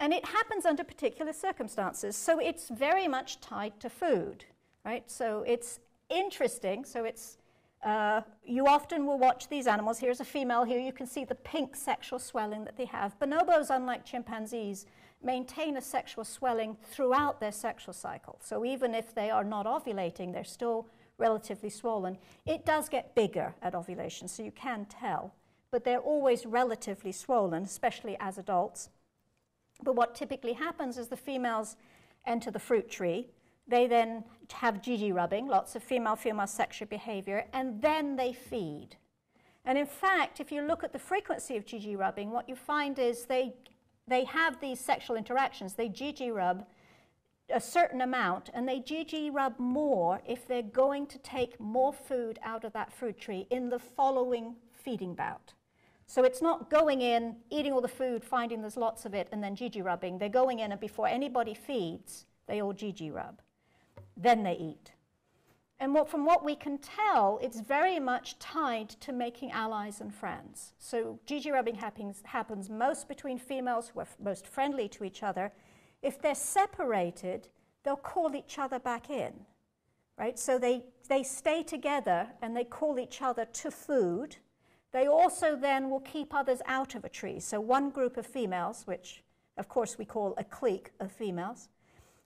And it happens under particular circumstances. So it's very much tied to food, right? So it's interesting. So it's Uh, you often will watch these animals. Here's a female here. You can see the pink sexual swelling that they have. Bonobos, unlike chimpanzees, maintain a sexual swelling throughout their sexual cycle. So even if they are not ovulating, they're still relatively swollen. It does get bigger at ovulation, so you can tell. But they're always relatively swollen, especially as adults. But what typically happens is the females enter the fruit tree. They then have Gigi rubbing, lots of female-female sexual behavior, and then they feed. And in fact, if you look at the frequency of Gigi rubbing, what you find is they, they have these sexual interactions. They Gigi rub a certain amount, and they Gigi rub more if they're going to take more food out of that fruit tree in the following feeding bout. So it's not going in, eating all the food, finding there's lots of it, and then Gigi rubbing. They're going in, and before anybody feeds, they all Gigi rub. Then they eat. And what, from what we can tell, it's very much tied to making allies and friends. So Gigi rubbing happens, happens most between females who are most friendly to each other. If they're separated, they'll call each other back in, right? So they, they stay together and they call each other to food. They also then will keep others out of a tree. So one group of females, which of course we call a clique of females,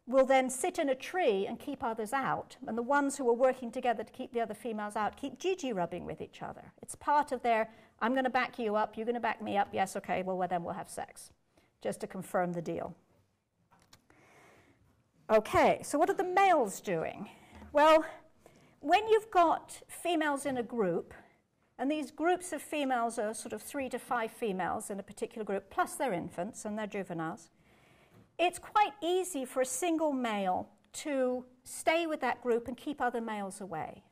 will then sit in a tree and keep others out. And the ones who are working together to keep the other females out keep Gigi rubbing with each other. It's part of their, I'm going to back you up, you're going to back me up, yes, okay, well, well then we'll have sex, just to confirm the deal. Okay, so what are the males doing? Well, when you've got females in a group, And these groups of females are sort of three to five females in a particular group, plus their infants and their juveniles. It's quite easy for a single male to stay with that group and keep other males away.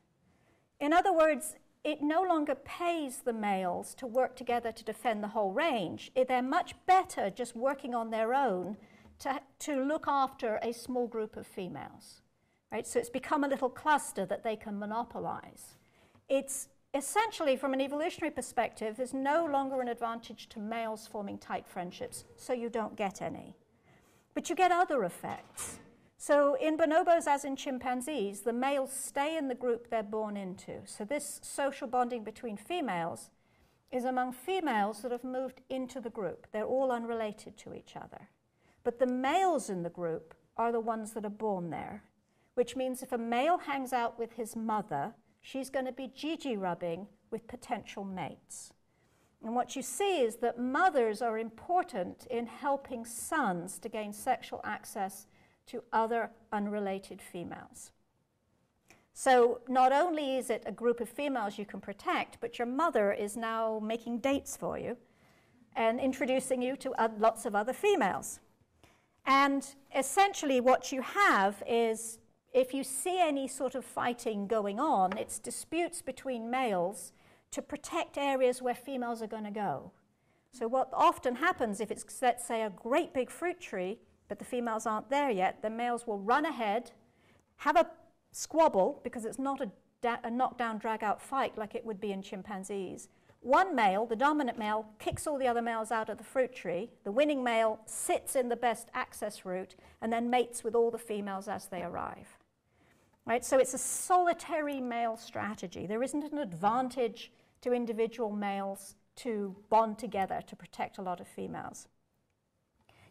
In other words, it no longer pays the males to work together to defend the whole range. It, they're much better just working on their own to, to look after a small group of females. Right? So it's become a little cluster that they can monopolize. It's essentially, from an evolutionary perspective, there's no longer an advantage to males forming tight friendships, so you don't get any. But you get other effects. So in bonobos, as in chimpanzees, the males stay in the group they're born into. So this social bonding between females is among females that have moved into the group. They're all unrelated to each other. But the males in the group are the ones that are born there, which means if a male hangs out with his mother, she's going to be Gigi rubbing with potential mates. And what you see is that mothers are important in helping sons to gain sexual access to other unrelated females. So not only is it a group of females you can protect, but your mother is now making dates for you and introducing you to uh, lots of other females. And essentially what you have is, if you see any sort of fighting going on, it's disputes between males to protect areas where females are going to go. So what often happens if it's, let's say, a great big fruit tree, but the females aren't there yet, the males will run ahead, have a squabble, because it's not a, a knockdown, drag-out fight like it would be in chimpanzees. One male, the dominant male, kicks all the other males out of the fruit tree. The winning male sits in the best access route and then mates with all the females as they arrive. Right? So it's a solitary male strategy. There isn't an advantage to individual males to bond together to protect a lot of females.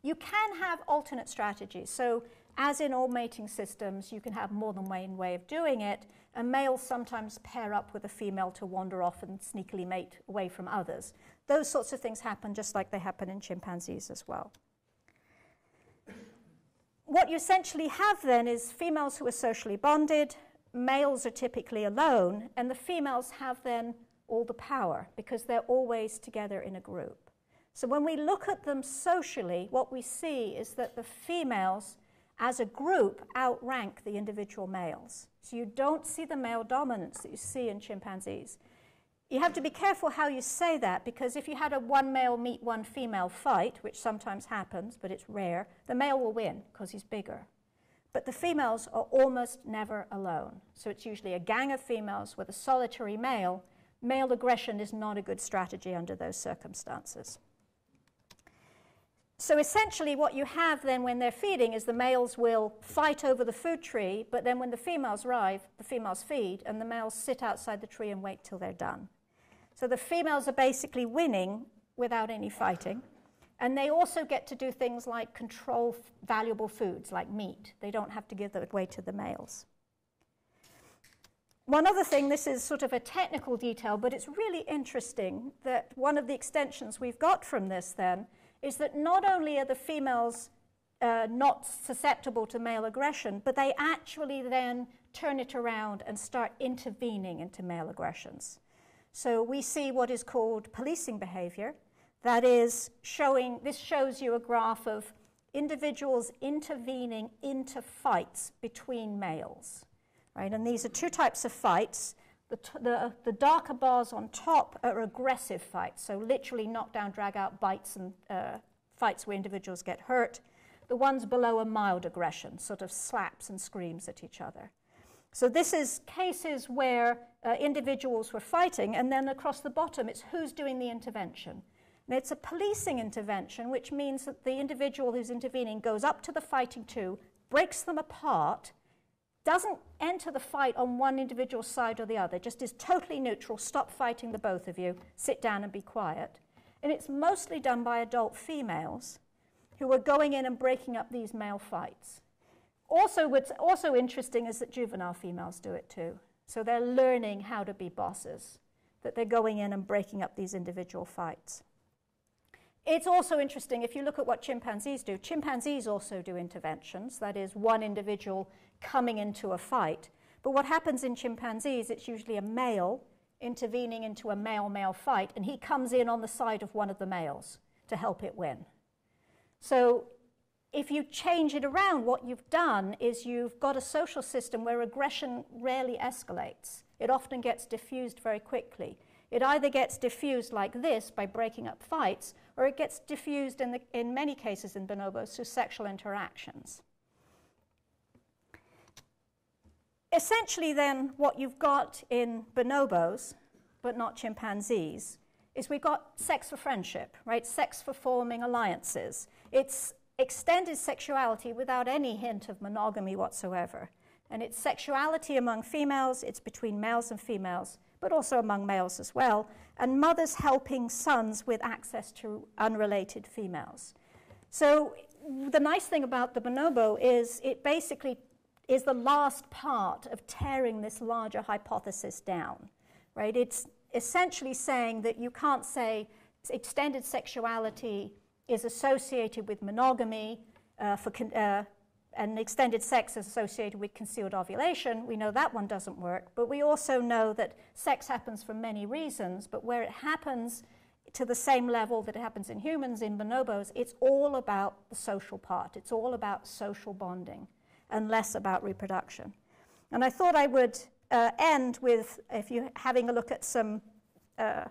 You can have alternate strategies. So as in all mating systems, you can have more than one way of doing it. A male sometimes pair up with a female to wander off and sneakily mate away from others. Those sorts of things happen just like they happen in chimpanzees as well. What you essentially have then is females who are socially bonded, males are typically alone, and the females have then all the power because they're always together in a group. So when we look at them socially, what we see is that the females as a group outrank the individual males. So you don't see the male dominance that you see in chimpanzees. You have to be careful how you say that, because if you had a one male meet one female fight, which sometimes happens, but it's rare, the male will win because he's bigger. But the females are almost never alone. So it's usually a gang of females with a solitary male. Male aggression is not a good strategy under those circumstances. So essentially what you have then when they're feeding is the males will fight over the food tree, but then when the females arrive, the females feed, and the males sit outside the tree and wait till they're done. So the females are basically winning without any fighting. And they also get to do things like control valuable foods like meat. They don't have to give that away to the males. One other thing, this is sort of a technical detail, but it's really interesting that one of the extensions we've got from this then is that not only are the females uh, not susceptible to male aggression, but they actually then turn it around and start intervening into male aggressions. So we see what is called policing behavior. That is showing, this shows you a graph of individuals intervening into fights between males. Right? And these are two types of fights. The, t the, the darker bars on top are aggressive fights, so literally knockdown, drag-out bites and uh, fights where individuals get hurt. The ones below are mild aggression, sort of slaps and screams at each other. So this is cases where uh, individuals were fighting, and then across the bottom it's who's doing the intervention. And it's a policing intervention, which means that the individual who's intervening goes up to the fighting two, breaks them apart, doesn't enter the fight on one individual side or the other, just is totally neutral, stop fighting the both of you, sit down and be quiet. And it's mostly done by adult females who are going in and breaking up these male fights. Also, what's also interesting is that juvenile females do it too. So they're learning how to be bosses, that they're going in and breaking up these individual fights. It's also interesting, if you look at what chimpanzees do, chimpanzees also do interventions, that is one individual coming into a fight. But what happens in chimpanzees, it's usually a male intervening into a male-male fight, and he comes in on the side of one of the males to help it win. So if you change it around, what you've done is you've got a social system where aggression rarely escalates. It often gets diffused very quickly. It either gets diffused like this by breaking up fights, or it gets diffused in, the, in many cases in bonobos through sexual interactions. Essentially then, what you've got in bonobos, but not chimpanzees, is we've got sex for friendship, right? Sex for forming alliances. It's extended sexuality without any hint of monogamy whatsoever. And it's sexuality among females, it's between males and females, but also among males as well, and mothers helping sons with access to unrelated females. So the nice thing about the bonobo is it basically is the last part of tearing this larger hypothesis down, right? It's essentially saying that you can't say extended sexuality is associated with monogamy uh, for con uh, and extended sex is associated with concealed ovulation. We know that one doesn't work, but we also know that sex happens for many reasons, but where it happens to the same level that it happens in humans, in bonobos, it's all about the social part. It's all about social bonding and less about reproduction. And I thought I would uh, end with, if you're having a look at some uh,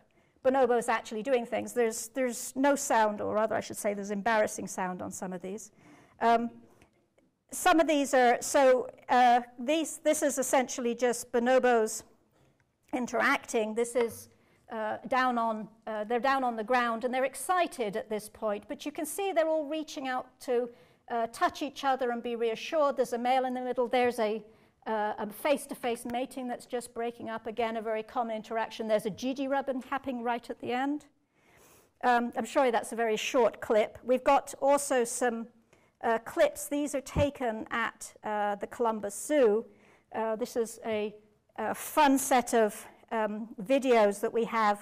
bonobos actually doing things, there's, there's no sound, or rather I should say there's embarrassing sound on some of these. Um, Some of these are, so uh, these, this is essentially just bonobos interacting. This is uh, down on, uh, they're down on the ground and they're excited at this point, but you can see they're all reaching out to uh, touch each other and be reassured. There's a male in the middle, there's a, uh, a face-to-face mating that's just breaking up. Again, a very common interaction. There's a Gigi rubbing happening right at the end. Um, I'm sure that's a very short clip. We've got also some Uh, clips. These are taken at uh, the Columbus Zoo. Uh, this is a, a fun set of um, videos that we have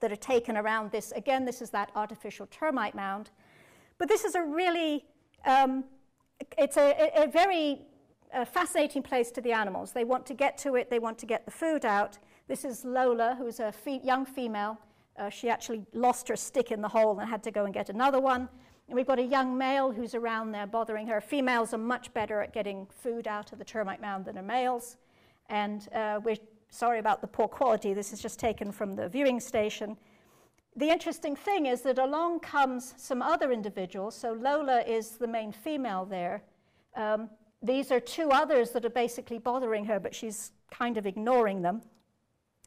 that are taken around this. Again, this is that artificial termite mound. But this is a really, um, it's a, a very uh, fascinating place to the animals. They want to get to it. They want to get the food out. This is Lola, who is a fe- young female. Uh, she actually lost her stick in the hole and had to go and get another one. And we've got a young male who's around there bothering her. Females are much better at getting food out of the termite mound than are males. And uh, we're sorry about the poor quality. This is just taken from the viewing station. The interesting thing is that along comes some other individuals. So Lola is the main female there. Um, these are two others that are basically bothering her, but she's kind of ignoring them.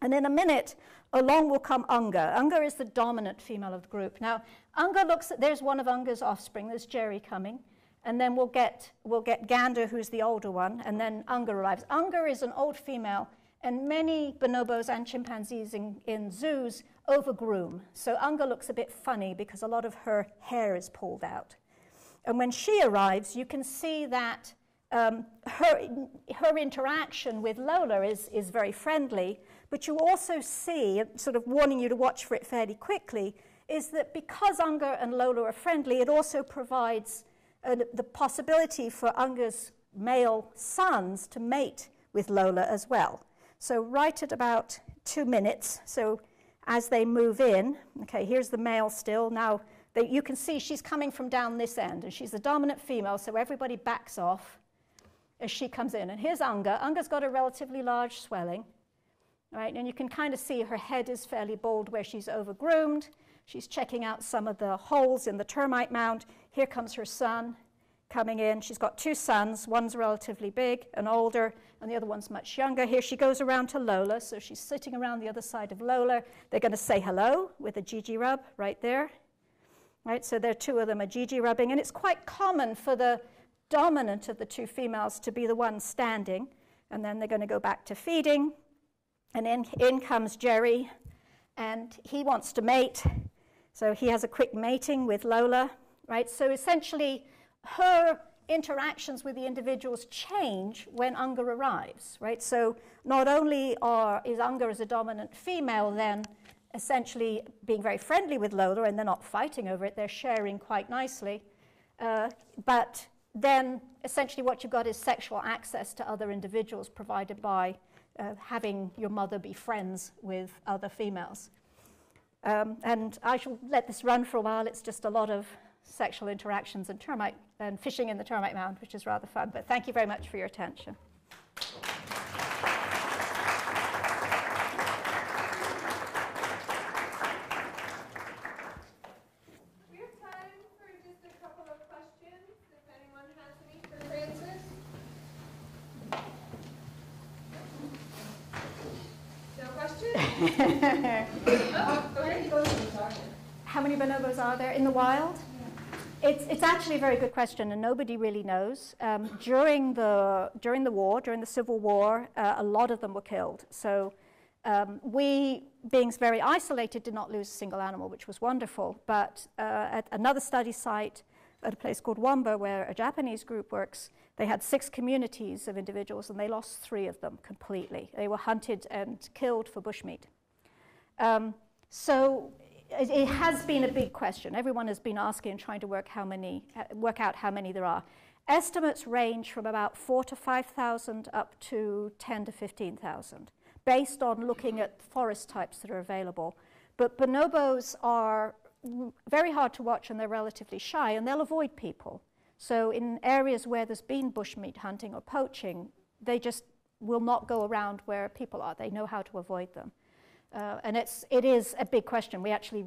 And in a minute, along will come Unger. Unger is the dominant female of the group. Now, Unger looks at, there's one of Unger's offspring, there's Jerry coming, and then we'll get, we'll get Gander, who's the older one, and then Unger arrives. Unger is an old female, and many bonobos and chimpanzees in, in zoos overgroom. So Unger looks a bit funny because a lot of her hair is pulled out. And when she arrives, you can see that Um, her, her interaction with Lola is, is very friendly, but you also see, sort of warning you to watch for it fairly quickly, is that because Unger and Lola are friendly, it also provides uh, the possibility for Unger's male sons to mate with Lola as well. So right at about two minutes, so as they move in, okay, here's the male still. Now they, you can see she's coming from down this end, and she's the dominant female, so everybody backs off as she comes in. And here's Unger. Unger's got a relatively large swelling, right? And you can kind of see her head is fairly bald where she's overgroomed. She's checking out some of the holes in the termite mound. Here comes her son coming in. She's got two sons. One's relatively big and older, and the other one's much younger. Here she goes around to Lola. So she's sitting around the other side of Lola. They're going to say hello with a Gigi rub right there, right? So there are two of them, a Gigi rubbing. And it's quite common for the dominant of the two females to be the one standing, and then they're going to go back to feeding, and in, in comes Jerry, and he wants to mate, so he has a quick mating with Lola, right? So essentially her interactions with the individuals change when Unger arrives, right? So not only are, is Unger as a dominant female then essentially being very friendly with Lola, and they're not fighting over it, they're sharing quite nicely, uh, but then essentially what you've got is sexual access to other individuals provided by uh, having your mother be friends with other females. Um, and I shall let this run for a while. It's just a lot of sexual interactions and termite and fishing in the termite mound, which is rather fun. But thank you very much for your attention. How many bonobos are there in the wild? Yeah. It's, it's actually a very good question, and nobody really knows. Um, during, the, during the war, during the Civil War, uh, a lot of them were killed. So um, we, being very isolated, did not lose a single animal, which was wonderful. But uh, at another study site at a place called Wamba, where a Japanese group works, they had six communities of individuals, and they lost three of them completely. They were hunted and killed for bushmeat. Um, so it, it has been a big question. Everyone has been asking and trying to work how many, work out how many there are. Estimates range from about four to five thousand up to ten to fifteen thousand, based on looking at forest types that are available. But bonobos are very hard to watch, and they're relatively shy, and they'll avoid people. So in areas where there's been bushmeat hunting or poaching, they just will not go around where people are. They know how to avoid them. Uh, and it's, it is a big question. We actually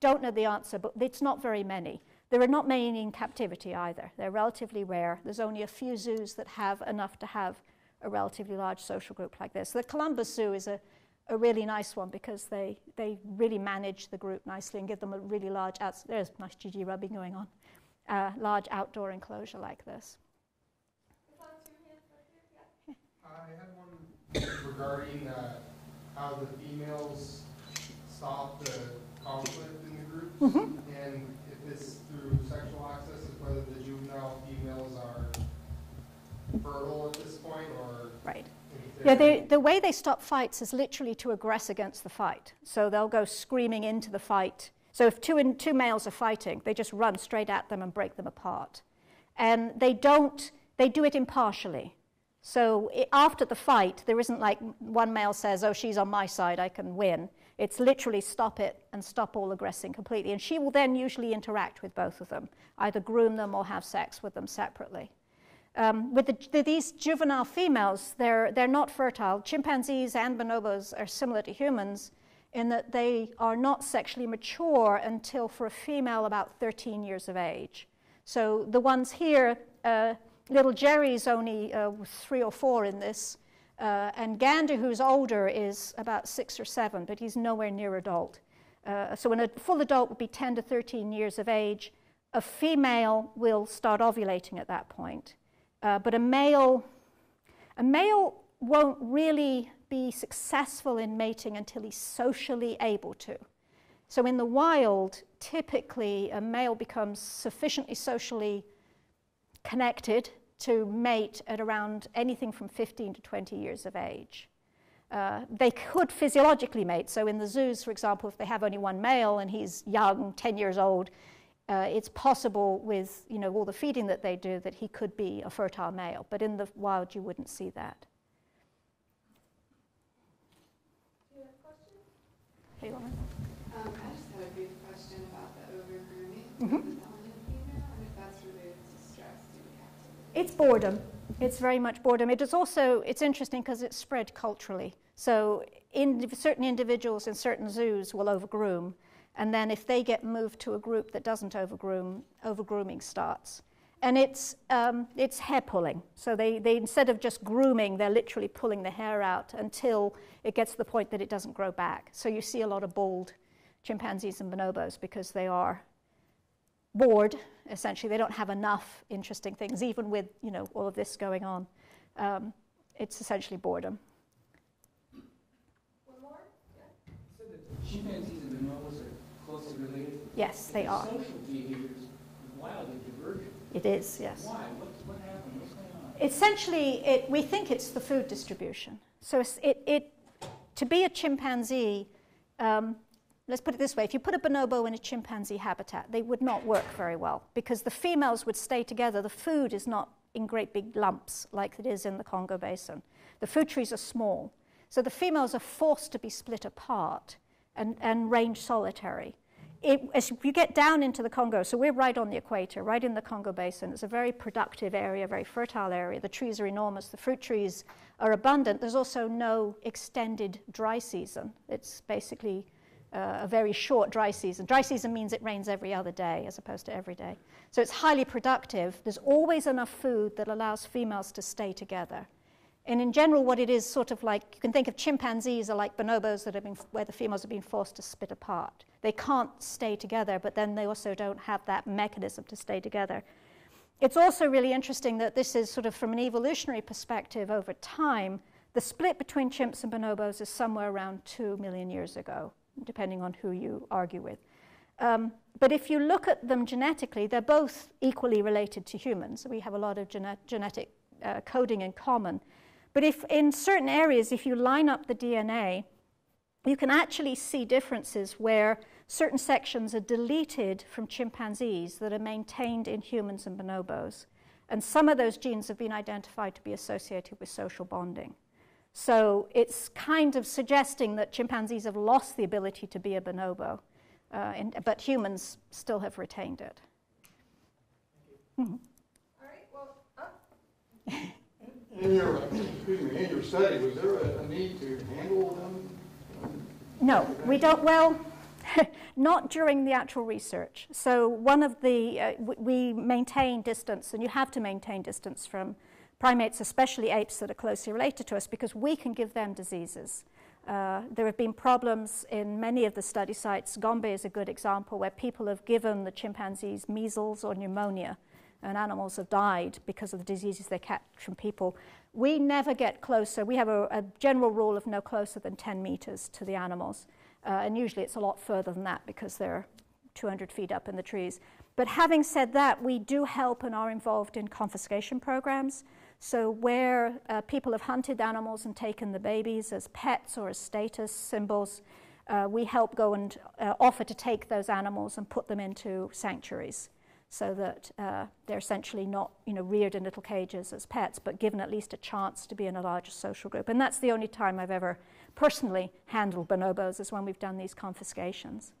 don't know the answer, but it's not very many. There are not many in captivity either. They're relatively rare. There's only a few zoos that have enough to have a relatively large social group like this. The Columbus Zoo is a, a really nice one because they, they really manage the group nicely and give them a really large, outs- there's nice G G rubbing going on. Uh, large outdoor enclosure like this. I had one regarding uh, how the females solve the conflict in the group, mm-hmm. and if it's through sexual access, is whether the juvenile females are fertile at this point, or right. Yeah, they, the way they stop fights is literally to aggress against the fight. So they'll go screaming into the fight. So if two, in, two males are fighting, they just run straight at them and break them apart. And they don't, they do it impartially. So it, after the fight, there isn't like one male says, oh, she's on my side, I can win. It's literally stop it and stop all aggressing completely. And she will then usually interact with both of them, either groom them or have sex with them separately. Um, with the, the, these juvenile females, they're, they're not fertile. Chimpanzees and bonobos are similar to humans, in that they are not sexually mature until, for a female, about thirteen years of age. So the ones here, uh, little Jerry's only uh, three or four in this, uh, and Gander, who's older, is about six or seven, but he's nowhere near adult. Uh, so when a full adult would be ten to thirteen years of age, a female will start ovulating at that point. Uh, but a male, a male won't really be successful in mating until he's socially able to. So in the wild, typically a male becomes sufficiently socially connected to mate at around anything from fifteen to twenty years of age. Uh, they could physiologically mate. So in the zoos, for example, if they have only one male and he's young, ten years old, uh, it's possible with, you know, all the feeding that they do that he could be a fertile male. But in the wild, you wouldn't see that. Um, I just had a brief question about the overgrooming of the dominant female, and if that's related to stress and captivity. It's boredom. It's very much boredom. It is also, it's interesting because it's spread culturally. So in, certain individuals in certain zoos will overgroom, and then if they get moved to a group that doesn't overgroom, overgrooming starts. And it's, um, it's hair pulling. So they, they, instead of just grooming, they're literally pulling the hair out until it gets to the point that it doesn't grow back. So you see a lot of bald chimpanzees and bonobos because they are bored, essentially. They don't have enough interesting things, even with, you know, all of this going on. Um, it's essentially boredom. One more? Yeah. So the chimpanzees and bonobos are closely related? Yes, they are. Social behaviors are wildly divergent. It is, yes. Why? What, what happened? What's going on? Essentially, it, we think it's the food distribution. So it's, it, it, to be a chimpanzee, um, let's put it this way. If you put a bonobo in a chimpanzee habitat, they would not work very well because the females would stay together. The food is not in great big lumps like it is in the Congo Basin. The food trees are small. So the females are forced to be split apart and, and range solitary. It, as you get down into the Congo, so we're right on the equator, right in the Congo Basin. It's a very productive area, very fertile area. The trees are enormous. The fruit trees are abundant. There's also no extended dry season. It's basically uh, a very short dry season. Dry season means it rains every other day as opposed to every day. So it's highly productive. There's always enough food that allows females to stay together. And in general, what it is sort of like, you can think of chimpanzees are like bonobos that have been, where the females have been forced to split apart. They can't stay together, but then they also don't have that mechanism to stay together. It's also really interesting that this is sort of from an evolutionary perspective over time, the split between chimps and bonobos is somewhere around two million years ago, depending on who you argue with. Um, but if you look at them genetically, they're both equally related to humans. We have a lot of gene- genetic uh, coding in common. But if in certain areas, if you line up the D N A, you can actually see differences where certain sections are deleted from chimpanzees that are maintained in humans and bonobos. And some of those genes have been identified to be associated with social bonding. So it's kind of suggesting that chimpanzees have lost the ability to be a bonobo, uh, and, but humans still have retained it. Mm-hmm. All right, well, oh. In your, excuse me, in your study, was there a, a need to handle them? No, we don't, well, not during the actual research. So one of the, uh, we maintain distance, and you have to maintain distance from primates, especially apes that are closely related to us, because we can give them diseases. Uh, there have been problems in many of the study sites. Gombe is a good example where people have given the chimpanzees measles or pneumonia, and animals have died because of the diseases they catch from people. We never get closer. We have a, a general rule of no closer than ten meters to the animals. Uh, and usually it's a lot further than that because they're two hundred feet up in the trees. But having said that, we do help and are involved in confiscation programs. So where uh, people have hunted animals and taken the babies as pets or as status symbols, uh, we help go and uh, offer to take those animals and put them into sanctuaries, so that uh, they're essentially not, you know, reared in little cages as pets, but given at least a chance to be in a larger social group. And that's the only time I've ever personally handled bonobos, is when we've done these confiscations.